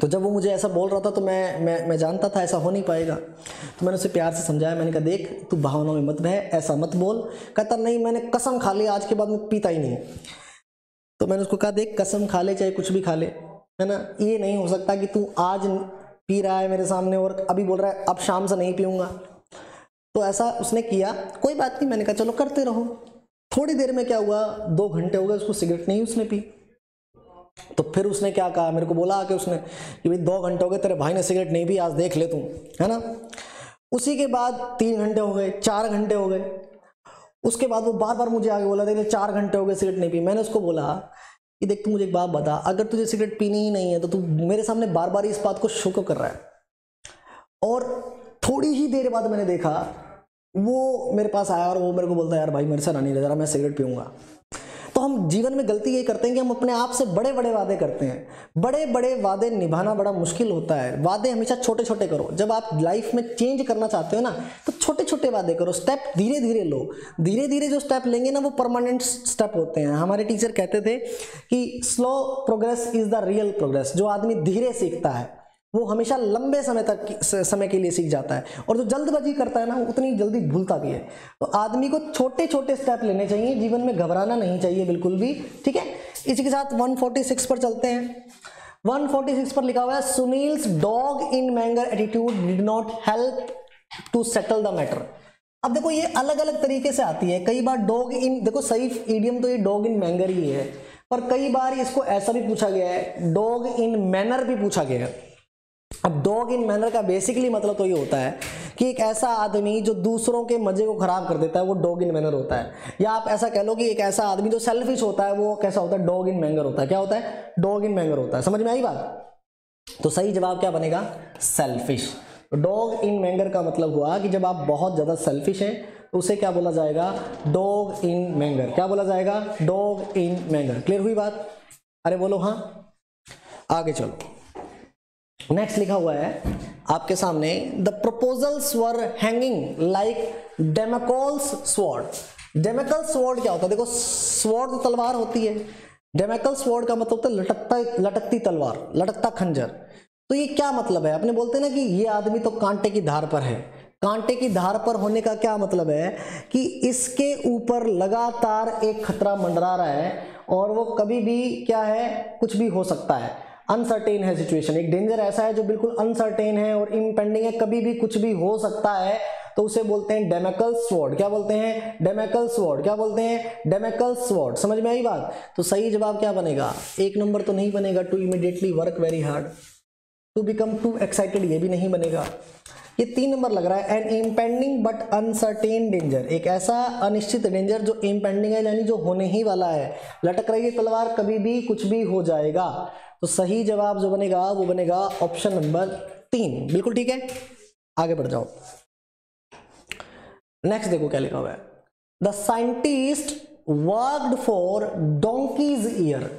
तो जब वो मुझे ऐसा बोल रहा था तो मैं जानता था ऐसा हो नहीं पाएगा। तो मैंने उसे प्यार से समझाया, मैंने कहा देख तू भावना में मत बह, ऐसा मत बोल। कहता नहीं मैंने कसम खा ली आज के बाद मैं पीता ही नहीं। तो मैंने उसको कहा देख कसम खा ले चाहे कुछ भी खा ले, है ना, ये नहीं हो सकता कि तू आज पी रहा है मेरे सामने और अभी बोल रहा है अब शाम से नहीं पीऊँगा। तो ऐसा उसने किया, कोई बात नहीं मैंने कहा चलो करते रहो। थोड़ी देर में क्या हुआ, 2 घंटे हो गए उसको सिगरेट नहीं उसने पी। तो फिर उसने क्या कहा, मेरे को बोला कि उसने कि भाई 2 घंटे हो गए तेरे भाई ने सिगरेट नहीं भी, आज देख ले तू, है ना। उसी के बाद 3 घंटे हो गए, 4 घंटे हो गए। उसके बाद वो बार बार मुझे आगे बोला देख ले 4 घंटे हो गए सिगरेट नहीं पी। मैंने उसको बोला कि देख तू मुझे एक बात बता, अगर तुझे सिगरेट पीनी ही नहीं है तो तू मेरे सामने बार बार इस बात को शो क्यों कर रहा है। और थोड़ी ही देर बाद मैंने देखा वो मेरे पास आया और वो मेरे को बोलता है यार भाई मेरे से ना नहीं रह रहा, मैं सिगरेट पीऊँगा। तो हम जीवन में गलती ये करते हैं कि हम अपने आप से बड़े बड़े वादे करते हैं। बड़े बड़े वादे निभाना बड़ा मुश्किल होता है। वादे हमेशा छोटे छोटे करो। जब आप लाइफ में चेंज करना चाहते हो ना तो छोटे छोटे वादे करो, स्टेप धीरे धीरे लो। धीरे धीरे जो स्टेप लेंगे ना वो परमानेंट स्टेप होते हैं। हमारे टीचर कहते थे कि slow progress is the real progress. जो आदमी धीरे सीखता है वो हमेशा लंबे समय तक समय के लिए सीख जाता है, और जो जल्दबाजी करता है ना वो उतनी जल्दी भूलता भी है। तो आदमी को छोटे छोटे स्टेप लेने चाहिए जीवन में, घबराना नहीं चाहिए बिल्कुल भी। ठीक है, इसी के साथ 146 पर चलते हैं। 146 पर लिखा हुआ है Sunil's dog in manger attitude did not help to settle the matter. अब देखो ये अलग अलग तरीके से आती है। कई बार डॉग इन, देखो सही इडियम तो ये डॉग इन मैंगर ही है, पर कई बार इसको ऐसा भी पूछा गया है, डॉग इन मैनर भी पूछा गया है। अब डॉग इन मैनर का बेसिकली मतलब तो ये होता है कि एक ऐसा आदमी जो दूसरों के मजे को खराब कर देता है वो डॉग इन मैनर होता है। या आप ऐसा कह लो कि एक ऐसा आदमी जो सेल्फिश होता है वो कैसा होता है, डॉग इन मैनर होता है। क्या होता है? डॉग इन मैनर होता है। समझ में आई बात? तो सही जवाब क्या बनेगा? सेल्फिश। डॉग इन मैनर का मतलब हुआ कि जब आप बहुत ज़्यादा सेल्फिश हैं उसे क्या बोला जाएगा? Dog in manner. क्या बोला जाएगा? Dog in manner. क्लियर हुई बात? अरे बोलो हाँ। आगे चलो, नेक्स्ट लिखा हुआ है आपके सामने the proposals were hanging like Damocles sword. Damocles sword क्या होता है? देखो स्वॉर्ड तो तलवार होती है, डेमेकल स्वॉर्ड का मतलब होता है लटकती तलवार, लटकता खंजर। तो ये क्या मतलब है? अपने बोलते हैं ना कि ये आदमी तो कांटे की धार पर है। कांटे की धार पर होने का क्या मतलब है कि इसके ऊपर लगातार एक खतरा मंडरा रहा है और वो कभी भी क्या है, कुछ भी हो सकता है। अनसर्टेन है सिचुएशन, एक डेंजर ऐसा है जो बिल्कुल अनसर्टेन है और इम्पेंडिंग है, कभी भी कुछ भी हो सकता है। तो उसे बोलते हैं डेमेकल स्वॉर्ड। क्या बोलते हैं? Damocles sword. क्या बोलते हैं? Damocles sword. समझ में आई बात? तो सही जवाब क्या बनेगा? 1 नंबर तो नहीं बनेगा। To immediately work very hard, to become too excited, ये भी नहीं बनेगा। ये 3 नंबर लग रहा है an impending but uncertain danger. एक ऐसा अनिश्चित डेंजर जो इम्पेंडिंग है यानी जो होने ही वाला है, लटक रही है तलवार, कभी भी कुछ भी हो जाएगा। तो सही जवाब जो बनेगा वो बनेगा ऑप्शन नंबर 3। बिल्कुल ठीक है, आगे बढ़ जाओ। नेक्स्ट देखो क्या लिखा हुआ है the scientist worked for donkey's year.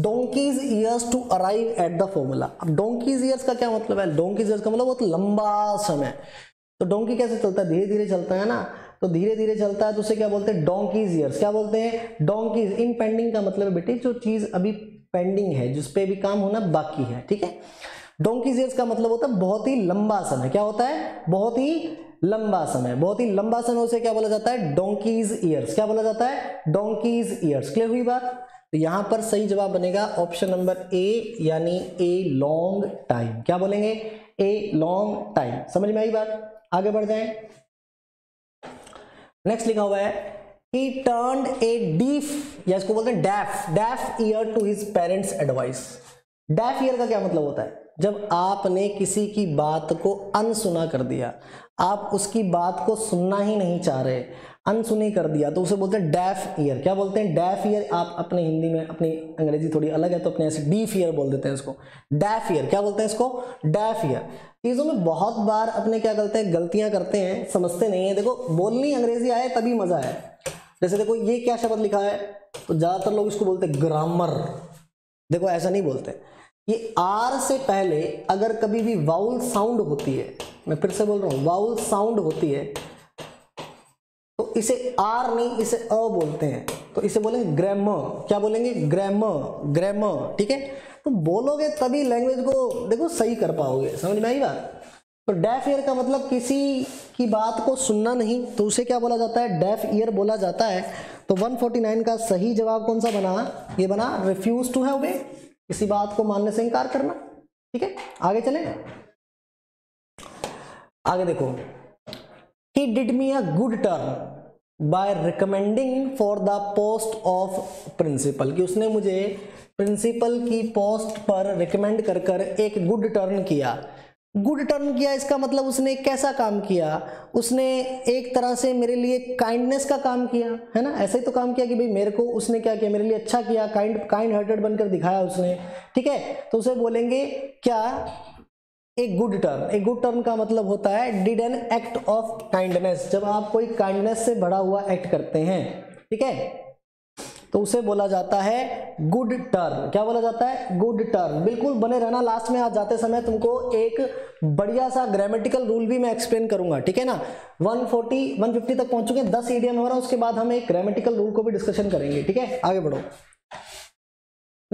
Donkey's years to arrive at the formula. अब डोंकीज ईयर्स का क्या मतलब है? डोंकीज ईयर्स का मतलब बहुत लंबा समय। तो डोंकी कैसे चलता है? धीरे धीरे चलता है ना, तो धीरे धीरे चलता है तो उसे क्या बोलते हैं? Donkey's years. क्या बोलते हैं? डोंकीज। इन पेंडिंग का मतलब है बेटे जो चीज अभी पेंडिंग है, जिस पे भी काम होना बाकी है, ठीक है। डोंकीज ईयर्स का मतलब होता है बहुत ही लंबा समय। क्या होता है? बहुत ही लंबा समय। बहुत ही लंबा समय उसे क्या बोला जाता है? Donkey's years. क्या बोला जाता है? Donkey's years. क्लियर हुई बात? तो यहां पर सही जवाब बनेगा ऑप्शन नंबर ए, यानी ए लॉन्ग टाइम। क्या बोलेंगे? A long time. समझ में आई बात? आगे बढ़ जाएं। नेक्स्ट लिखा हुआ है ही टर्न्ड ए डीफ, या इसको बोलते हैं deaf, deaf ear to his parents advice. Deaf ear का क्या मतलब होता है? जब आपने किसी की बात को अनसुना कर दिया, आप उसकी बात को सुनना ही नहीं चाह रहे, अनसुनी कर दिया, तो उसे बोलते हैं डेफ ईयर। क्या बोलते हैं? Deaf ear. आप अपने हिंदी में, अपनी अंग्रेजी थोड़ी अलग है तो अपने ऐसे डीफ ईयर बोल देते हैं इसको। डेफ ईयर क्या बोलते हैं इसको? Deaf ear. चीज़ों में बहुत बार अपने क्या करते हैं? गलतियां करते हैं, समझते नहीं है। देखो बोलनी अंग्रेजी आए तभी मजा है। जैसे देखो ये क्या शब्द लिखा है, तो ज़्यादातर लोग इसको बोलते हैं ग्रामर। देखो ऐसा नहीं बोलते। ये आर से पहले अगर कभी भी वाउल साउंड होती है, मैं फिर से बोल रहा हूँ, वाउल साउंड होती है, तो इसे आर नहीं, इसे अ बोलते हैं। तो इसे बोलेंगे ग्रामर। क्या बोलेंगे? ग्रामर। ग्रामर, ठीक है। तो बोलोगे तभी लैंग्वेज को देखो सही कर पाओगे। समझ में आई बात? तो डेफ ईयर का मतलब किसी की बात को सुनना नहीं, तो उसे क्या बोला जाता है? डेफ ईयर बोला जाता है। तो 149 का सही जवाब कौन सा बना? ये बना रिफ्यूज टू हैव वे, किसी बात को मानने से इनकार करना, ठीक है। आगे चले, आगे देखो he did me a good turn by recommending for the post of principal, कि उसने मुझे प्रिंसिपल की पोस्ट पर रिकमेंड कर कर एक गुड टर्न किया। गुड टर्न किया इसका मतलब उसने कैसा काम किया? उसने एक तरह से मेरे लिए काइंडनेस का काम किया है ना। ऐसे ही तो काम किया कि भाई मेरे को उसने क्या किया, मेरे लिए अच्छा किया, काइंड हार्टेड बनकर दिखाया उसने, ठीक है। तो उसे बोलेंगे क्या? एक गुड टर्न। एक गुड टर्न का मतलब होता है did an act of kindness, जब आप कोई काइंडनेस से भरा हुआ एक्ट करते हैं, ठीक है, तो उसे बोला जाता है गुड टर्न। क्या बोला जाता है? Good turn. बिल्कुल बने रहना लास्ट में। आज जाते समय तुमको एक बढ़िया सा ग्रामेटिकल रूल भी मैं एक्सप्लेन करूंगा, ठीक है ना। 150 तक पहुंच चुके हैं, 10 एडियम हो रहा है, उसके बाद हम एक ग्रामेटिकल रूल को भी डिस्कशन करेंगे, ठीक है। आगे बढ़ो।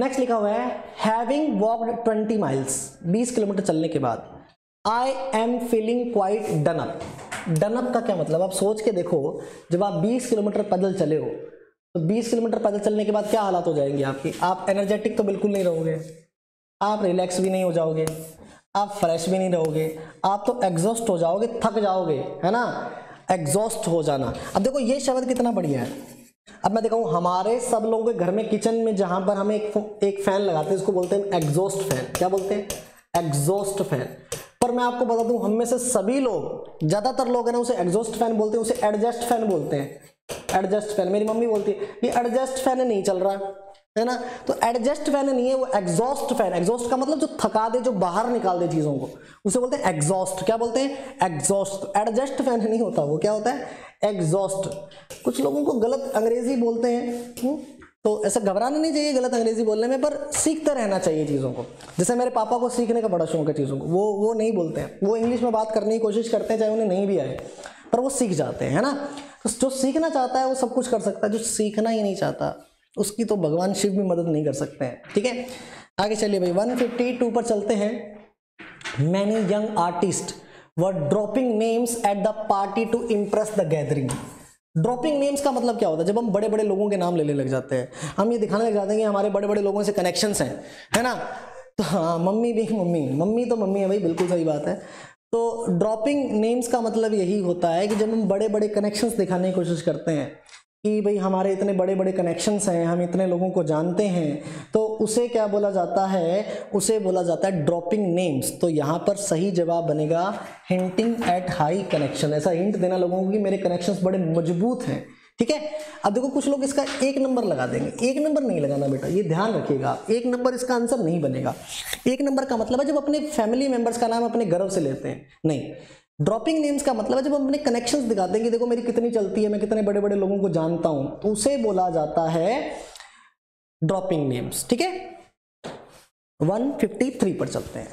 नेक्स्ट लिखा हुआ है हैविंग वॉकड 20 माइल्स, 20 किलोमीटर चलने के बाद I am feeling quite done up. Done up का क्या मतलब? आप सोच के देखो, जब आप 20 किलोमीटर पैदल चले हो तो 20 किलोमीटर पैदल चलने के बाद क्या हालात हो जाएंगी आपकी? आप एनर्जेटिक तो बिल्कुल नहीं रहोगे, आप रिलैक्स भी नहीं हो जाओगे, आप फ्रेश भी नहीं रहोगे, आप तो एग्जॉस्ट हो जाओगे, थक जाओगे, है ना। एग्जॉस्ट हो जाना। अब देखो ये शब्द कितना बढ़िया है। अब मैं दिखाऊँ, हमारे सब लोगों के घर में किचन में जहाँ पर हम एक फैन लगाते हैं, उसको बोलते हैं एग्जॉस्ट फैन। क्या बोलते हैं? Exhaust fan. पर मैं आपको बता दूँ, हम में से सभी लोग, ज़्यादातर लोग हैं ना, उसे एग्जॉस्ट फैन बोलते हैं, उसे एडजस्ट फैन बोलते हैं। एडजस्ट फैन, मेरी मम्मी बोलती है ये एडजस्ट फैन नहीं चल रहा है ना। तो एडजस्ट फैन नहीं है, वो एग्जॉस्ट फैन। एग्जॉस्ट का मतलब जो थका दे, जो बाहर निकाल दे चीज़ों को, उसे बोलते हैं एग्जॉस्ट। क्या बोलते हैं? एग्जॉस्ट। एडजस्ट फैन नहीं होता वो, क्या होता है? एग्जॉस्ट। कुछ लोगों को गलत अंग्रेजी बोलते हैं, तो ऐसा घबराना नहीं चाहिए गलत अंग्रेजी बोलने में, पर सीखते रहना चाहिए चीज़ों को। जैसे मेरे पापा को सीखने का बड़ा शौक है चीज़ों को, वो नहीं बोलते हैं, वो इंग्लिश में बात करने की कोशिश करते हैं, चाहे उन्हें नहीं भी आए, पर वो सीख जाते हैं, है ना। तो जो सीखना चाहता है वो सब कुछ कर सकता है, जो सीखना ही नहीं चाहता उसकी तो भगवान शिव भी मदद नहीं कर सकते हैं, ठीक है। आगे चलिए भाई, 152 पर चलते हैं। Many young artist were dropping names at the party to impress the gathering. Dropping names का मतलब क्या होता है? जब हम बड़े बड़े लोगों के नाम लेने लग जाते हैं, हम ये दिखाने लग जाते हैं कि हमारे बड़े बड़े लोगों से कनेक्शंस हैं, है ना। तो हाँ, मम्मी भी मम्मी तो मम्मी है भाई, बिल्कुल सही बात है। तो ड्रॉपिंग नेम्स का मतलब यही होता है कि जब हम बड़े बड़े कनेक्शंस दिखाने की कोशिश करते हैं कि भाई हमारे इतने बड़े बड़े कनेक्शंस हैं, हम इतने लोगों को जानते हैं, तो उसे क्या बोला जाता है? उसे बोला जाता है ड्रॉपिंग नेम्स। तो यहाँ पर सही जवाब बनेगा हिंटिंग एट हाई कनेक्शन। ऐसा हिंट देना लोगों को कि मेरे कनेक्शंस बड़े मजबूत हैं, ठीक है। अब देखो कुछ लोग इसका 1 नंबर लगा देंगे। 1 नंबर नहीं लगाना बेटा, ये ध्यान रखिएगा, 1 नंबर इसका आंसर नहीं बनेगा। 1 नंबर का मतलब है जब अपने फैमिली मेंबर्स का नाम अपने गर्व से लेते हैं, नहीं। ड्रॉपिंग नेम्स का मतलब है जब हम अपने कनेक्शंस दिखाते हैं कि देखो मेरी कितनी चलती है, मैं कितने बड़े बड़े लोगों को जानता हूं, तो उसे बोला जाता है ड्रॉपिंग नेम्स, ठीक है। 153 पर चलते हैं।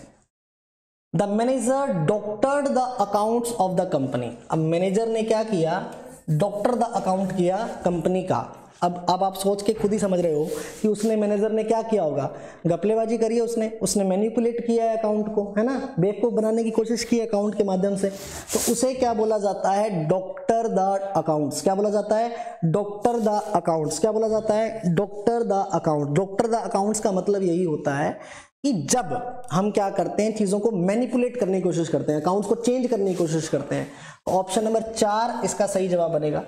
The manager doctored the accounts of the company. अब मैनेजर ने क्या किया, डॉक्टर द अकाउंट किया कंपनी का। अब आप सोच के खुद ही समझ रहे हो कि उसने, मैनेजर ने क्या किया होगा, घपलेबाजी करी है उसने मैनिपुलेट किया है अकाउंट को, है ना, बेवकूफ बनाने की कोशिश की अकाउंट के माध्यम से। तो उसे क्या बोला जाता है, डॉक्टर द अकाउंट्स। क्या बोला जाता है, डॉक्टर द अकाउंट्स। क्या बोला जाता है, doctor the account. Doctor the accounts का मतलब यही होता है कि जब हम क्या करते हैं, चीज़ों को मैनिपुलेट करने की कोशिश करते हैं, अकाउंट्स को चेंज करने की कोशिश करते हैं। ऑप्शन नंबर 4 इसका सही जवाब बनेगा।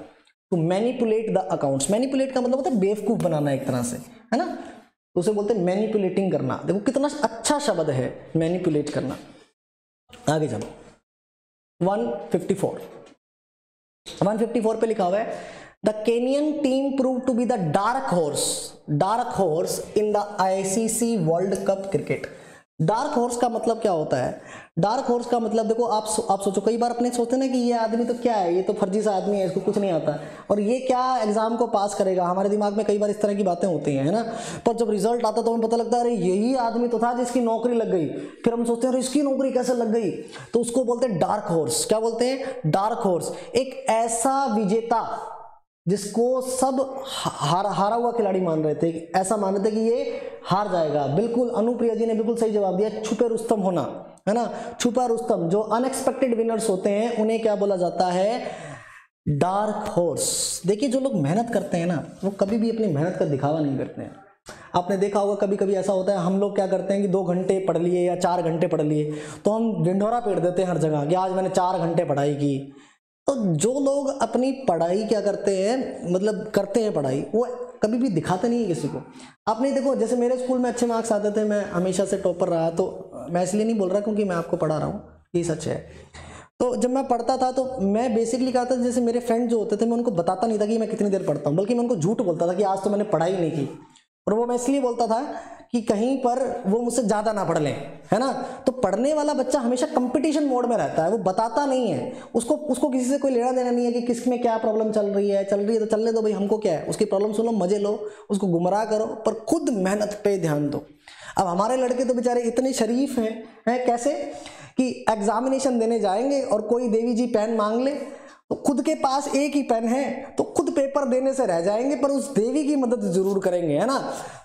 तो मैनिपुलेट द अकाउंट्स, मैनिपुलेट का मतलब होता है बेवकूफ़ बनाना एक तरह से, है ना, तो उसे बोलते हैं मैनिपुलेटिंग करना। देखो कितना अच्छा शब्द है, मैनिपुलेट करना। आगे चलो 154 पे लिखा हुआ है, the Kenyan team prove to be the dark horse in the ICC world cup cricket. Dark horse का मतलब क्या होता है, डार्क हॉर्स का मतलब देखो आप सोचो, कई बार अपने सोचते हैं ना कि ये आदमी तो क्या है, ये तो फर्जी सा आदमी है, इसको कुछ नहीं आता और ये क्या एग्जाम को पास करेगा। हमारे दिमाग में कई बार इस तरह की बातें होती हैं, है ना, पर जब रिजल्ट आता तो हमें पता लगता है अरे यही आदमी तो था जिसकी नौकरी लग गई। फिर हम सोचते हैं अरे इसकी नौकरी कैसे लग गई, तो उसको बोलते हैं डार्क हॉर्स। क्या बोलते हैं, डार्क हॉर्स। एक ऐसा विजेता जिसको सब हारा हुआ खिलाड़ी मान रहे थे, ऐसा मान रहे थे कि ये हार जाएगा। बिल्कुल अनुप्रिया जी ने बिल्कुल सही जवाब दिया, छुपे रुस्तम होना, है ना, छुपा रुस्तम। जो अनएक्सपेक्टेड विनर्स होते हैं उन्हें क्या बोला जाता है, डार्क हॉर्स। देखिए जो लोग मेहनत करते हैं ना, वो कभी भी अपनी मेहनत का दिखावा नहीं करते हैं। आपने देखा होगा कभी कभी ऐसा होता है, हम लोग क्या करते हैं कि 2 घंटे पढ़ लिए या 4 घंटे पढ़ लिए तो हम ढिंढोरा पेट देते हैं हर जगह कि आज मैंने 4 घंटे पढ़ाई की। तो जो लोग अपनी पढ़ाई क्या करते हैं, मतलब करते हैं पढ़ाई, वो कभी भी दिखाते नहीं है किसी को। आपने देखो जैसे मेरे स्कूल में अच्छे मार्क्स आते थे, मैं हमेशा से टॉपर रहा, तो मैं इसलिए नहीं बोल रहा क्योंकि मैं आपको पढ़ा रहा हूँ, ये सच है। तो जब मैं पढ़ता था तो मैं बेसिकली कहता था, जैसे मेरे फ्रेंड जो होते थे मैं उनको बताता नहीं था कि मैं कितनी देर पढ़ता हूँ, बल्कि मैं उनको झूठ बोलता था कि आज तो मैंने पढ़ाई नहीं की। और वो मैं इसलिए बोलता था कि कहीं पर वो मुझसे ज़्यादा ना पढ़ लें, है ना। तो पढ़ने वाला बच्चा हमेशा कंपटीशन मोड में रहता है, वो बताता नहीं है, उसको किसी से कोई लेना देना नहीं है कि किस में क्या प्रॉब्लम चल रही है तो चलने दो भाई, हमको क्या है, उसकी प्रॉब्लम सुनो, मज़े लो, उसको गुमराह करो, पर खुद मेहनत पे ध्यान दो। अब हमारे लड़के तो बेचारे इतने शरीफ हैं कैसे कि एग्जामिनेशन देने जाएंगे और कोई देवी जी पेन मांग ले, तो खुद के पास एक ही पेन है तो खुद पेपर देने से रह जाएंगे, पर उस देवी की मदद जरूर करेंगे, है ना।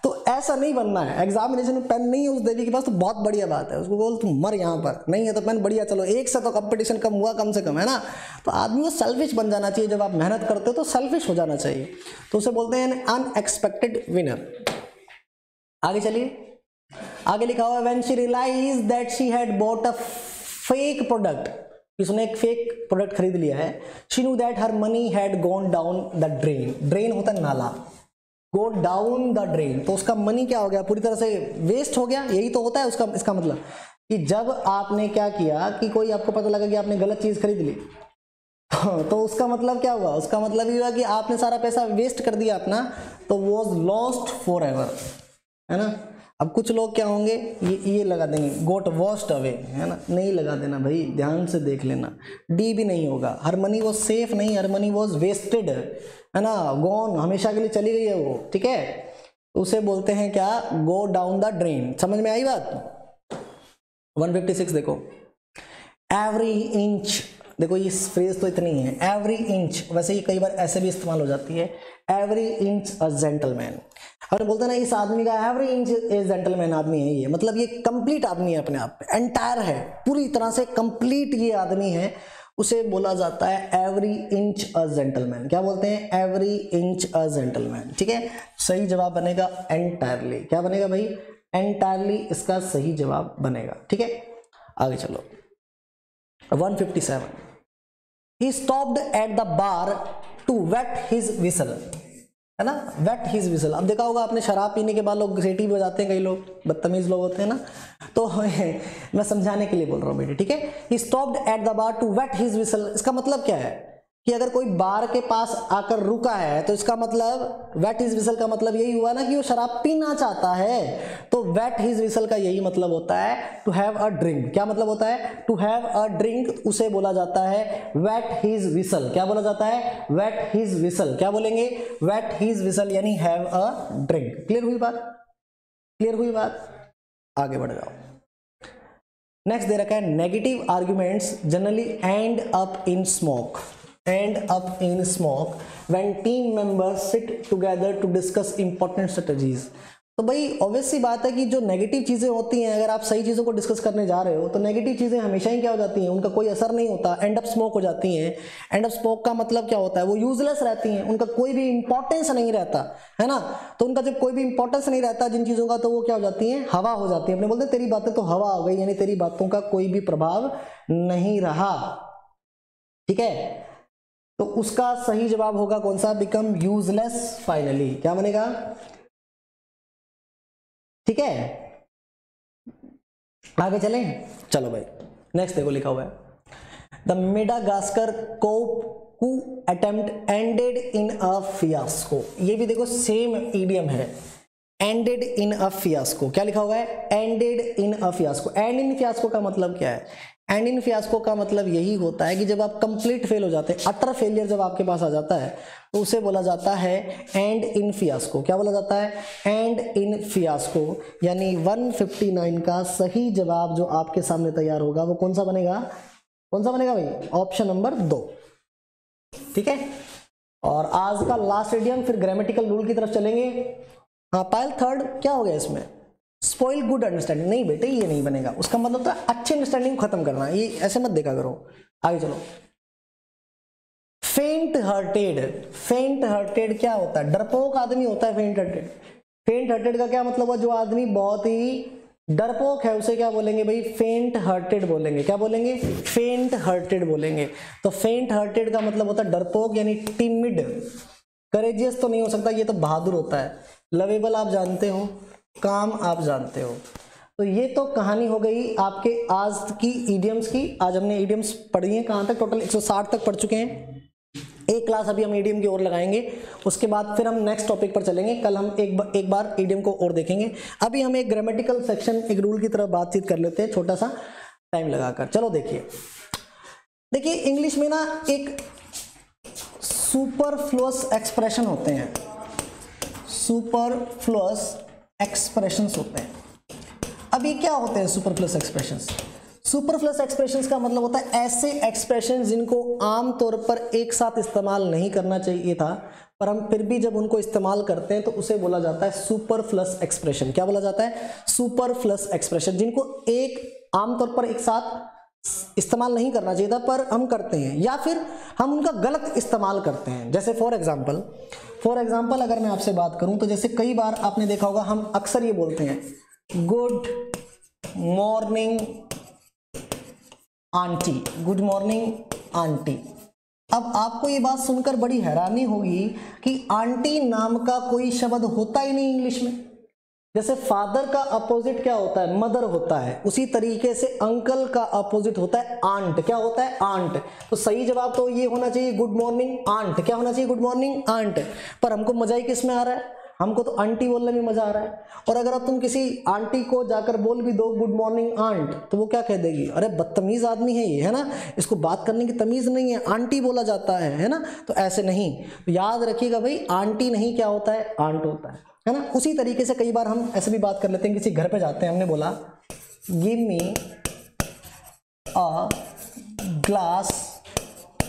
तो ऐसा नहीं बनना है, एग्जामिनेशन में पेन नहीं है उस देवी के पास तो बहुत बढ़िया बात है, उसको बोल तुम मर यहाँ पर, नहीं है तो पेन, बढ़िया, चलो एक से तो कंपटीशन कम हुआ कम से कम, है ना। तो आदमी को सेल्फिश बन जाना चाहिए, जब आप मेहनत करते हो तो सेल्फिश हो जाना चाहिए, तो उसे बोलते हैं अनएक्सपेक्टेड विनर। आगे चलिए, आगे लिखा हुआ है, when she realised that she had bought a fake product, उसने एक फेक प्रोडक्ट खरीद लिया है। She knew that her money had gone down the drain, drain होता नाला, गो डाउन द ड्रेन, तो उसका मनी क्या हो गया, पूरी तरह से वेस्ट हो गया, यही तो होता है उसका। इसका मतलब कि जब आपने क्या किया कि कोई आपको पता लगा कि आपने गलत चीज़ खरीद ली तो उसका मतलब क्या हुआ, उसका मतलब ये हुआ कि आपने सारा पैसा वेस्ट कर दिया अपना, तो वॉज लॉस्ट फॉर एवर, है ना। अब कुछ लोग क्या होंगे, ये लगा देंगे गोट वॉस्ट अवे, है ना, नहीं लगा देना भाई, ध्यान से देख लेना, डी भी नहीं होगा। हर मनी वो सेफ नहीं, हर मनी वॉज वेस्टेड, है ना, गॉन, हमेशा के लिए चली गई है वो, ठीक है, उसे बोलते हैं क्या, गो डाउन द ड्रेन। समझ में आई बात। 156 देखो, एवरी इंच, देखो ये फ्रेज तो इतनी है, एवरी इंच, वैसे ही कई बार ऐसे भी इस्तेमाल हो जाती है, एवरी इंच अ जेंटलमैन। और बोलते हैं ना इस आदमी का एवरी इंच ए जेंटलमैन आदमी है ये, मतलब ये कंप्लीट आदमी है, अपने आप पे एंटायर है, पूरी तरह से कंप्लीट ये आदमी है, उसे बोला जाता है एवरी इंच अ जेंटलमैन। क्या बोलते हैं, एवरी इंच अ जेंटलमैन, ठीक है। सही जवाब बनेगा एंटायरली, क्या बनेगा भाई, एंटायरली इसका सही जवाब बनेगा, ठीक है। आगे चलो 157, he stopped at the bar to wet his whistle, है ना, wet his whistle। अब देखा होगा आपने शराब पीने के बाद लोग सीटी बजाते हैं, कई लोग बदतमीज लोग होते हैं ना, तो मैं समझाने के लिए बोल रहा हूँ बेटे, ठीक है। he stopped at the bar to wet his whistle, इसका मतलब क्या है कि अगर कोई बार के पास आकर रुका है तो इसका मतलब वेट हिज विसल का मतलब यही हुआ ना कि वो शराब पीना चाहता है, तो वेट हिज विसल का यही मतलब होता है, टू हैव अ ड्रिंक। क्या मतलब होता है, टू हैव अ ड्रिंक, उसे बोला जाता है वेट हिज विसल। क्या बोला जाता है, वेट हिज विसल। क्या बोलेंगे, वेट हिज विसल, यानी हैव अ ड्रिंक। क्लियर हुई बात, क्लियर हुई बात। आगे बढ़ जाओ। नेक्स्ट दे रखा है negative arguments generally end up in smoke when team members sit together to discuss important strategies. तो भाई ऑब्वियसली बात है कि जो नेगेटिव चीज़ें होती हैं, अगर आप सही चीज़ों को डिस्कस करने जा रहे हो तो नेगेटिव चीज़ें हमेशा ही क्या हो जाती हैं, उनका कोई असर नहीं होता, एंड अप स्मोक हो जाती हैं। एंड अप स्मोक का मतलब क्या होता है, वो यूजलेस रहती हैं, उनका कोई भी इंपॉर्टेंस नहीं रहता, है ना। तो उनका जब कोई भी इंपॉर्टेंस नहीं रहता जिन चीज़ों का, तो वो क्या हो जाती हैं, हवा हो जाती है। अपने बोलते तेरी बातें तो हवा हो गई, यानी तेरी बातों का कोई भी प्रभाव नहीं रहा, ठीक है। तो उसका सही जवाब होगा कौन सा, बिकम यूजलेस। फाइनली क्या बनेगा, ठीक है। आगे चलें, चलो भाई नेक्स्ट देखो लिखा हुआ है the Madagascar cope coup attempt ended in a fiasco. ये भी देखो सेम इडियम है, एंडेड इन अ फियास्को। क्या लिखा हुआ है, ended in a fiasco. End in fiasco का मतलब क्या है, एंड इन फियास्को का मतलब यही होता है कि जब आप कंप्लीट फेल हो जाते हैं, अटर फेलियर जब आपके पास आ जाता है तो उसे बोला जाता है एंड इन फियास्को। क्या बोला जाता है, एंड इन फियास्को। यानी 159 का सही जवाब जो आपके सामने तैयार होगा वो कौन सा बनेगा, भाई ऑप्शन नंबर 2, ठीक है। और आज का लास्ट एडियम, फिर ग्रामेटिकल रूल की तरफ चलेंगे। हाँ पायल, थर्ड क्या हो गया इसमें, स्पॉइल गुड अंडरस्टैंडिंग। नहीं बेटे ये नहीं बनेगा, उसका मतलब था अच्छी अंडरस्टैंडिंग को खत्म करना, ये ऐसे मत देखा करो। आगे चलो, फेंट हार्टेड। फेंट हार्टेड क्या होता है, डरपोक आदमी होता है फेंट हार्टेड। फेंट हार्टेड का क्या मतलब है, जो आदमी बहुत ही डरपोक है उसे क्या बोलेंगे भाई, फेंट हार्टेड बोलेंगे। क्या बोलेंगे, फेंट हार्टेड बोलेंगे। तो फेंट हार्टेड का मतलब होता है डरपोक, यानी टिमिड। करेजियस तो नहीं हो सकता, ये तो बहादुर होता है। लवेबल आप जानते हो, काम आप जानते हो। तो ये तो कहानी हो गई आपके आज की ईडियम्स की। आज हमने ईडियम्स पढ़ी हैं, कहाँ तक, टोटल 160 तक पढ़ चुके हैं। एक क्लास अभी हम ईडियम की ओर लगाएंगे, उसके बाद फिर हम नेक्स्ट टॉपिक पर चलेंगे। कल हम एक बार ईडियम को और देखेंगे। अभी हम एक ग्रामेटिकल सेक्शन, एक रूल की तरफ बातचीत कर लेते हैं, छोटा सा टाइम लगाकर। चलो देखिए इंग्लिश में ना एक सुपरफ्लुअस एक्सप्रेशन होते हैं, सुपरफ्लुअस एक्सप्रेशंस होते हैं। अब ये क्या होते हैं सुपरफ्लुअस एक्सप्रेशंस? सुपरफ्लुअस एक्सप्रेशंस का मतलब होता है ऐसे एक्सप्रेशन जिनको आमतौर पर एक साथ इस्तेमाल नहीं करना चाहिए था, पर हम फिर भी जब उनको इस्तेमाल करते हैं तो उसे बोला जाता है सुपरफ्लुअस एक्सप्रेशन। क्या बोला जाता है, सुपरफ्लुअस एक्सप्रेशन। जिनको एक आमतौर पर एक साथ इस्तेमाल नहीं करना चाहिए था पर हम करते हैं, या फिर हम उनका गलत इस्तेमाल करते हैं। जैसे फॉर एग्जाम्पल अगर मैं आपसे बात करूं तो जैसे कई बार आपने देखा होगा हम अक्सर ये बोलते हैं good morning aunty, good morning aunty. अब आपको ये बात सुनकर बड़ी हैरानी होगी कि आंटी नाम का कोई शब्द होता ही नहीं इंग्लिश में। जैसे फादर का अपोजिट क्या होता है, मदर होता है, उसी तरीके से अंकल का अपोजिट होता है आंट। क्या होता है, आंट। तो सही जवाब तो ये होना चाहिए गुड मॉर्निंग आंट। क्या होना चाहिए, गुड मॉर्निंग आंट। पर हमको मजा ही किस में आ रहा है, हमको तो आंटी बोलने में मजा आ रहा है। और अगर अब तुम किसी आंटी को जाकर बोल भी दो गुड मॉर्निंग आंट, तो वो क्या कह देगी, अरे बदतमीज आदमी है ये, है ना, इसको बात करने की तमीज नहीं है, आंटी बोला जाता है ना। तो ऐसे नहीं, याद रखिएगा भाई आंटी नहीं क्या होता है, आंट होता है ना। उसी तरीके से कई बार हम ऐसे भी बात कर लेते हैं, किसी घर पे जाते हैं, हमने बोला give me a glass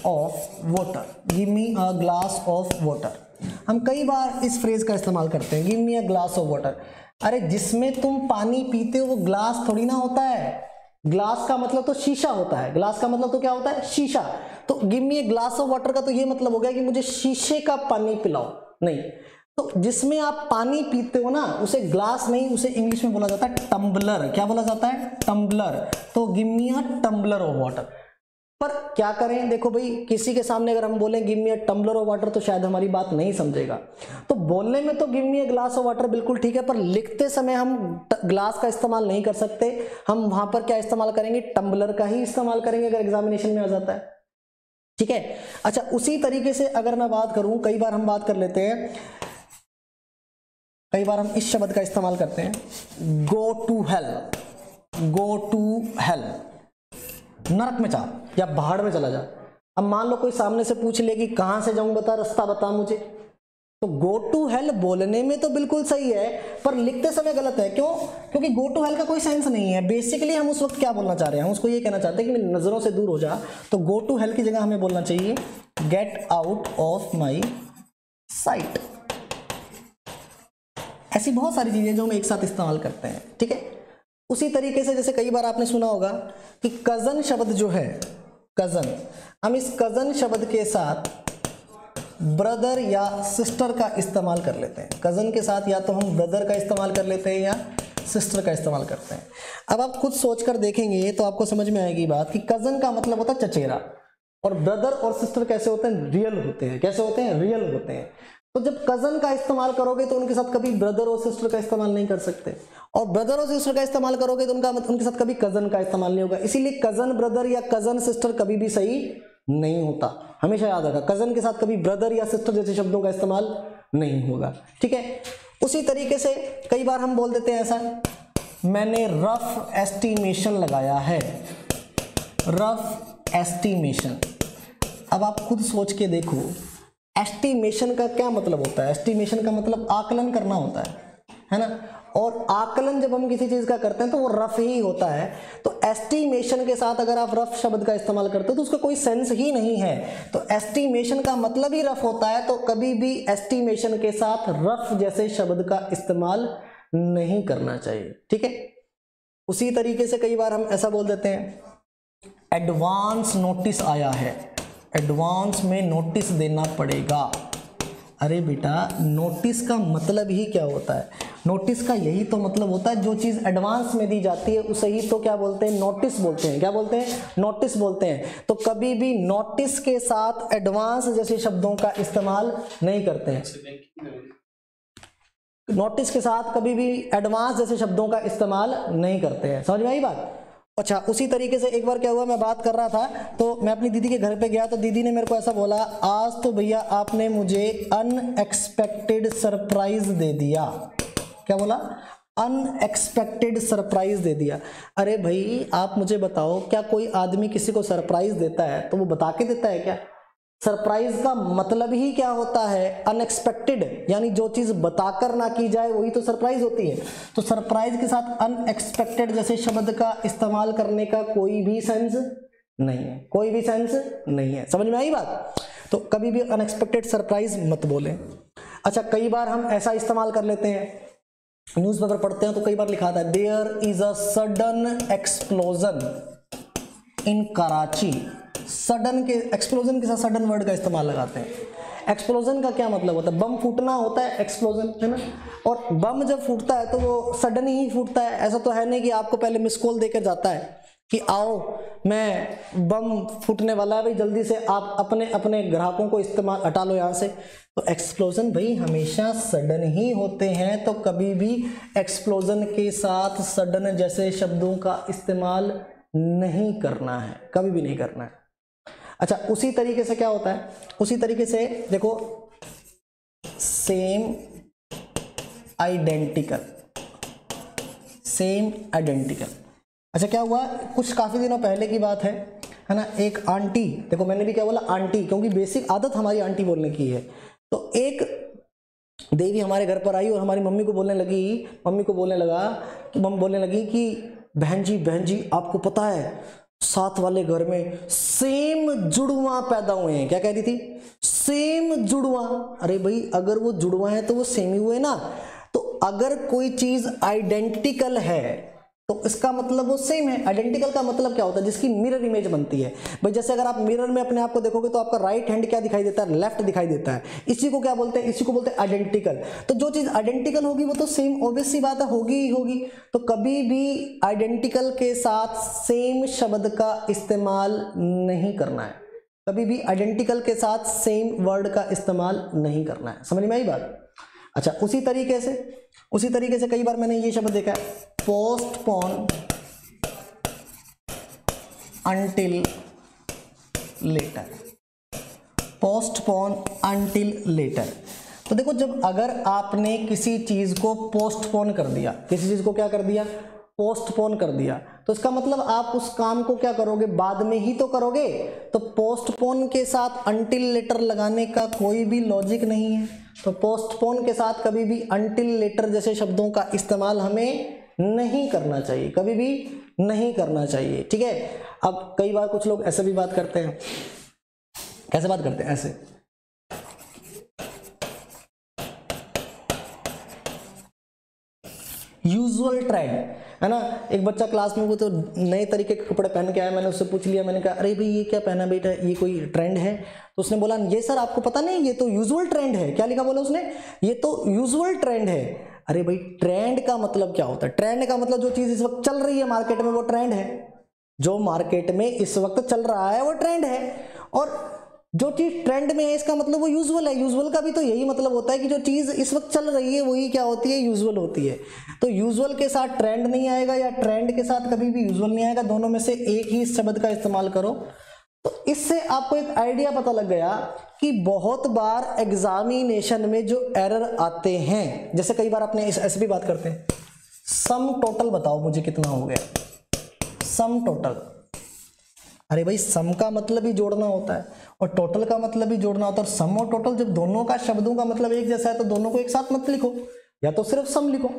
of water, give me a glass of water. हम कई बार इस फ्रेज का इस्तेमाल करते हैं, give me a glass of water. अरे जिसमें तुम पानी पीते हो वो ग्लास थोड़ी ना होता है, ग्लास का मतलब तो शीशा होता है, ग्लास का मतलब तो क्या होता है, शीशा। तो give me a glass of water का तो ये मतलब हो गया कि मुझे शीशे का पानी पिलाओ, नहीं। तो जिसमें आप पानी पीते हो ना उसे ग्लास नहीं, उसे इंग्लिश में बोला जाता है टम्बलर। क्या बोला जाता है, टम्बलर। तो give me a tumbler of water. पर क्या करें, देखो भाई किसी के सामने अगर हम बोलें give me a tumbler of water तो शायद हमारी बात नहीं समझेगा। तो बोलने में तो give me a glass of water बिल्कुल ठीक है, पर लिखते समय हम ग्लास का इस्तेमाल नहीं कर सकते। हम वहां पर क्या इस्तेमाल करेंगे, टम्बलर का ही इस्तेमाल करेंगे अगर एग्जामिनेशन में आ जाता है, ठीक है। अच्छा उसी तरीके से अगर मैं बात करूं, कई बार हम बात कर लेते हैं, कई बार हम इस शब्द का इस्तेमाल करते हैं go to hell. Go to hell, नरक में जा या बाहर में चला जा। अब मान लो कोई सामने से पूछ ले कि कहाँ से जाऊं बता, रास्ता बता मुझे, तो गो टू हेल बोलने में तो बिल्कुल सही है पर लिखते समय गलत है। क्यों? क्योंकि गो टू हेल का कोई सेंस नहीं है। बेसिकली हम उस वक्त क्या बोलना चाह रहे हैं, हम उसको ये कहना चाहते हैं कि मेरी नजरों से दूर हो जा। तो गो टू हेल की जगह हमें बोलना चाहिए get out of my sight. ऐसी बहुत सारी चीजें जो हम एक साथ इस्तेमाल करते हैं, ठीक है। उसी तरीके से जैसे कई बार आपने सुना होगा कि कजन शब्द जो है, कजन, हम इस कजन शब्द के साथ ब्रदर या सिस्टर का इस्तेमाल कर लेते हैं। कज़न के साथ या तो हम ब्रदर का इस्तेमाल कर लेते हैं या सिस्टर का इस्तेमाल करते हैं। अब आप खुद सोच कर देखेंगे तो आपको समझ में आएगी बात कि कज़न का मतलब होता है चचेरा, और ब्रदर और सिस्टर कैसे होते हैं? रियल होते हैं। कैसे होते हैं? रियल होते हैं। तो जब कज़न का इस्तेमाल करोगे तो उनके साथ कभी ब्रदर और सिस्टर का इस्तेमाल नहीं कर सकते, और ब्रदर और सिस्टर का इस्तेमाल करोगे तो उनके साथ कभी कज़न का इस्तेमाल नहीं होगा। इसीलिए कज़न ब्रदर या कज़न सिस्टर कभी भी सही नहीं होता। हमेशा याद रखा, कज़न के साथ कभी ब्रदर या सिस्टर जैसे शब्दों का इस्तेमाल नहीं होगा, ठीक है। उसी तरीके से कई बार हम बोल देते हैं ऐसा, मैंने रफ एस्टीमेशन लगाया है, रफ एस्टीमेशन। अब आप खुद सोच के देखो एस्टीमेशन का क्या मतलब होता है। एस्टीमेशन का मतलब आकलन करना होता है ना, और आकलन जब हम किसी चीज़ का करते हैं तो वो रफ ही होता है। तो एस्टीमेशन के साथ अगर आप रफ शब्द का इस्तेमाल करते हो तो उसका कोई सेंस ही नहीं है। तो एस्टीमेशन का मतलब ही रफ होता है, तो कभी भी एस्टीमेशन के साथ रफ जैसे शब्द का इस्तेमाल नहीं करना चाहिए, ठीक है। उसी तरीके से कई बार हम ऐसा बोल देते हैं एडवांस नोटिस आया है, एडवांस में नोटिस देना पड़ेगा। अरे बेटा, नोटिस का मतलब ही क्या होता है? नोटिस का यही तो मतलब होता है, जो चीज़ एडवांस में दी जाती है उसे ही तो क्या बोलते हैं? नोटिस बोलते हैं। क्या बोलते हैं? नोटिस बोलते हैं। तो कभी भी नोटिस के साथ एडवांस जैसे शब्दों का इस्तेमाल नहीं करते हैं। नोटिस के साथ कभी भी एडवांस जैसे शब्दों का इस्तेमाल नहीं करते हैं। समझ में आई बात? अच्छा, उसी तरीके से एक बार क्या हुआ, मैं बात कर रहा था तो मैं अपनी दीदी के घर पे गया, तो दीदी ने मेरे को ऐसा बोला, आज तो भैया आपने मुझे अनएक्सपेक्टेड सरप्राइज दे दिया। क्या बोला? अनएक्सपेक्टेड सरप्राइज दे दिया। अरे भाई, आप मुझे बताओ, क्या कोई आदमी किसी को सरप्राइज देता है तो वो बता के देता है क्या? सरप्राइज का मतलब ही क्या होता है? अनएक्सपेक्टेड, यानी जो चीज़ बताकर ना की जाए वही तो सरप्राइज होती है। तो सरप्राइज के साथ अनएक्सपेक्टेड जैसे शब्द का इस्तेमाल करने का कोई भी सेंस नहीं है, कोई भी सेंस नहीं है। समझ में आई बात? तो कभी भी अनएक्सपेक्टेड सरप्राइज मत बोलें। अच्छा, कई बार हम ऐसा इस्तेमाल कर लेते हैं, न्यूज़पेपर पढ़ते हैं तो कई बार लिखा था there is a sudden explosion in Karachi. Sudden के, एक्सप्लोजन के साथ सडन वर्ड का इस्तेमाल लगाते हैं। एक्सप्लोजन का क्या मतलब होता है? बम फूटना होता है एक्सप्लोजन, है ना। और बम जब फूटता है तो वो सडन ही फूटता है, ऐसा तो है नहीं कि आपको पहले मिस कॉल देकर जाता है कि आओ मैं बम फूटने वाला है, भाई जल्दी से आप अपने अपने ग्राहकों को इस्तेमाल हटा लो यहाँ से। तो एक्सप्लोजन भाई हमेशा सडन ही होते हैं, तो कभी भी एक्सप्लोजन के साथ सडन जैसे शब्दों का इस्तेमाल नहीं करना है, कभी भी नहीं करना है। अच्छा, उसी तरीके से क्या होता है? उसी तरीके से देखो सेम आइडेंटिकल। अच्छा, क्या हुआ, कुछ काफ़ी दिनों पहले की बात है ना, एक आंटी, देखो मैंने भी क्या बोला आंटी, क्योंकि बेसिक आदत हमारी आंटी बोलने की है। तो एक देवी हमारे घर पर आई और हमारी मम्मी बोलने लगी कि बहन जी आपको पता है साथ वाले घर में सेम जुड़वा पैदा हुए हैं। क्या कह रही थी? सेम जुड़वा। अरे भाई, अगर वो जुड़वा है तो वो सेम ही हुए ना। तो अगर कोई चीज आइडेंटिकल है तो इसका मतलब वो सेम है। आइडेंटिकल का मतलब क्या होता है? जिसकी मिरर इमेज बनती है। भाई जैसे अगर आप मिरर में अपने आप को देखोगे तो आपका राइट हैंड क्या दिखाई देता है? लेफ्ट दिखाई देता है। इसी को क्या बोलते हैं? इसी को बोलते हैं आइडेंटिकल। तो जो चीज़ आइडेंटिकल होगी वो तो सेम, ऑब्वियस सी बात है, होगी ही होगी। तो कभी भी आइडेंटिकल के साथ सेम शब्द का इस्तेमाल नहीं करना है, कभी भी आइडेंटिकल के साथ सेम वर्ड का इस्तेमाल नहीं करना है। समझ में आई बात? अच्छा, उसी तरीके से कई बार मैंने ये शब्द देखा है postpone until later, postpone until later. तो देखो, जब अगर आपने किसी चीज़ को पोस्टपोन कर दिया, किसी चीज़ को क्या कर दिया? पोस्टपोन कर दिया, तो इसका मतलब आप उस काम को क्या करोगे? बाद में ही तो करोगे। तो पोस्टपोन के साथ अनटिल लेटर लगाने का कोई भी लॉजिक नहीं है। तो पोस्टपोन के साथ कभी भी अनटिल लेटर जैसे शब्दों का इस्तेमाल हमें नहीं करना चाहिए, कभी भी नहीं करना चाहिए। ठीक है, अब कई बार कुछ लोग ऐसे भी बात करते हैं, कैसे बात करते हैं, ऐसे यूजुअल ट्रेंड है ना। एक बच्चा क्लास में वो तो नए तरीके के कपड़े पहन के आया, मैंने उससे पूछ लिया, मैंने कहा अरे भाई ये क्या पहना बेटा, ये कोई ट्रेंड है? तो उसने बोला ये सर आपको पता नहीं, ये तो यूजुअल ट्रेंड है। क्या लिखा बोला उसने, ये तो यूजुअल ट्रेंड है। अरे भाई ट्रेंड का मतलब क्या होता है? ट्रेंड का मतलब जो चीज़ इस वक्त चल रही है मार्केट में वो ट्रेंड है, जो मार्केट में इस वक्त चल रहा है वो ट्रेंड है, और जो चीज़ ट्रेंड में है इसका मतलब वो यूजुअल है। यूजुअल का भी तो यही मतलब होता है कि जो चीज़ इस वक्त चल रही है वही क्या होती है, यूजुअल होती है। तो यूजुअल के साथ ट्रेंड नहीं आएगा या ट्रेंड के साथ कभी भी यूजुअल नहीं आएगा, दोनों में से एक ही शब्द का इस्तेमाल करो। तो इससे आपको एक आइडिया पता लग गया कि बहुत बार एग्जामिनेशन में जो एरर आते हैं, जैसे कई बार आपने ऐसे भी बात करते हैं, सम टोटल बताओ मुझे कितना हो गया, सम टोटल। अरे भाई सम का मतलब ही जोड़ना होता है और टोटल का मतलब भी जोड़ना होता है, और सम और टोटल जब दोनों का शब्दों का मतलब एक जैसा है तो दोनों को एक साथ मत लिखो, या तो सिर्फ सम लिखो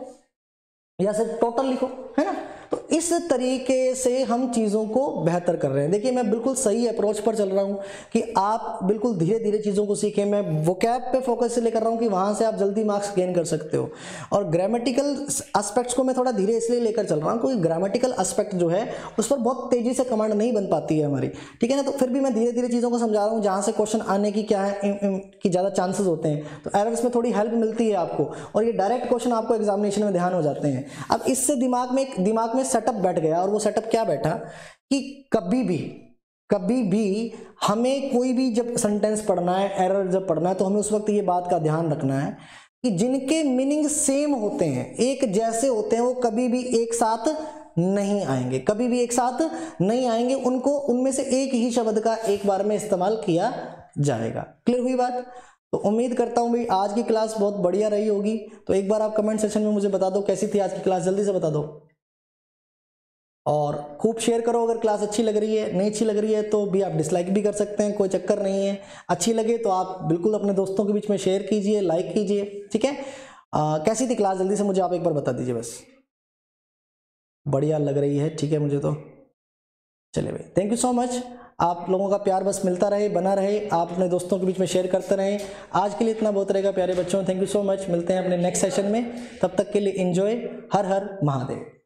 या सिर्फ टोटल लिखो, है ना। तो इस तरीके से हम चीज़ों को बेहतर कर रहे हैं। देखिए मैं बिल्कुल सही अप्रोच पर चल रहा हूँ कि आप बिल्कुल धीरे धीरे चीज़ों को सीखें। मैं वोकैब पे फोकस से लेकर रहा हूँ कि वहाँ से आप जल्दी मार्क्स गेन कर सकते हो, और ग्रामेटिकल एस्पेक्ट्स को मैं थोड़ा धीरे इसलिए लेकर चल रहा हूँ क्योंकि ग्रामेटिकल एस्पेक्ट जो है उस पर बहुत तेज़ी से कमांड नहीं बन पाती है हमारी, ठीक है ना। तो फिर भी मैं धीरे धीरे चीज़ों को समझा रहा हूँ जहाँ से क्वेश्चन आने की क्या है कि ज़्यादा चांसेस होते हैं, तो एरर्स में थोड़ी हेल्प मिलती है आपको, और ये डायरेक्ट क्वेश्चन आपको एग्जामिनेशन में ध्यान हो जाते हैं। अब इससे दिमाग में सेटअप बैठ गया, और वो सेटअप क्या बैठा कि कभी भी हमें कोई भी जब सेंटेंस पढ़ना है, एरर जब पढ़ना है, तो हमें उस वक्त ये बात का ध्यान रखना है कि जिनके मीनिंग सेम होते हैं, एक जैसे होते हैं, वो कभी भी एक साथ नहीं आएंगे, कभी भी एक साथ नहीं आएंगे। उनको उनमें से एक ही शब्द का एक बार में इस्तेमाल किया जाएगा। क्लियर हुई बात? तो उम्मीद करता हूँ भाई आज की क्लास बहुत बढ़िया रही होगी। तो एक बार आप कमेंट सेक्शन में मुझे बता दो कैसी थी आज की क्लास, जल्दी से बता दो, और खूब शेयर करो अगर क्लास अच्छी लग रही है। नहीं अच्छी लग रही है तो भी आप डिसलाइक भी कर सकते हैं, कोई चक्कर नहीं है। अच्छी लगे तो आप बिल्कुल अपने दोस्तों के बीच में शेयर कीजिए, लाइक कीजिए, ठीक है। कैसी थी क्लास जल्दी से मुझे आप एक बार बता दीजिए, बस बढ़िया लग रही है, ठीक है मुझे तो। चलिए भाई थैंक यू सो मच, आप लोगों का प्यार बस मिलता रहे, बना रहे, आप अपने दोस्तों के बीच में शेयर करते रहें। आज के लिए इतना बहुत रहेगा प्यारे बच्चों, थैंक यू सो मच। मिलते हैं अपने नेक्स्ट सेशन में, तब तक के लिए एंजॉय। हर हर महादेव।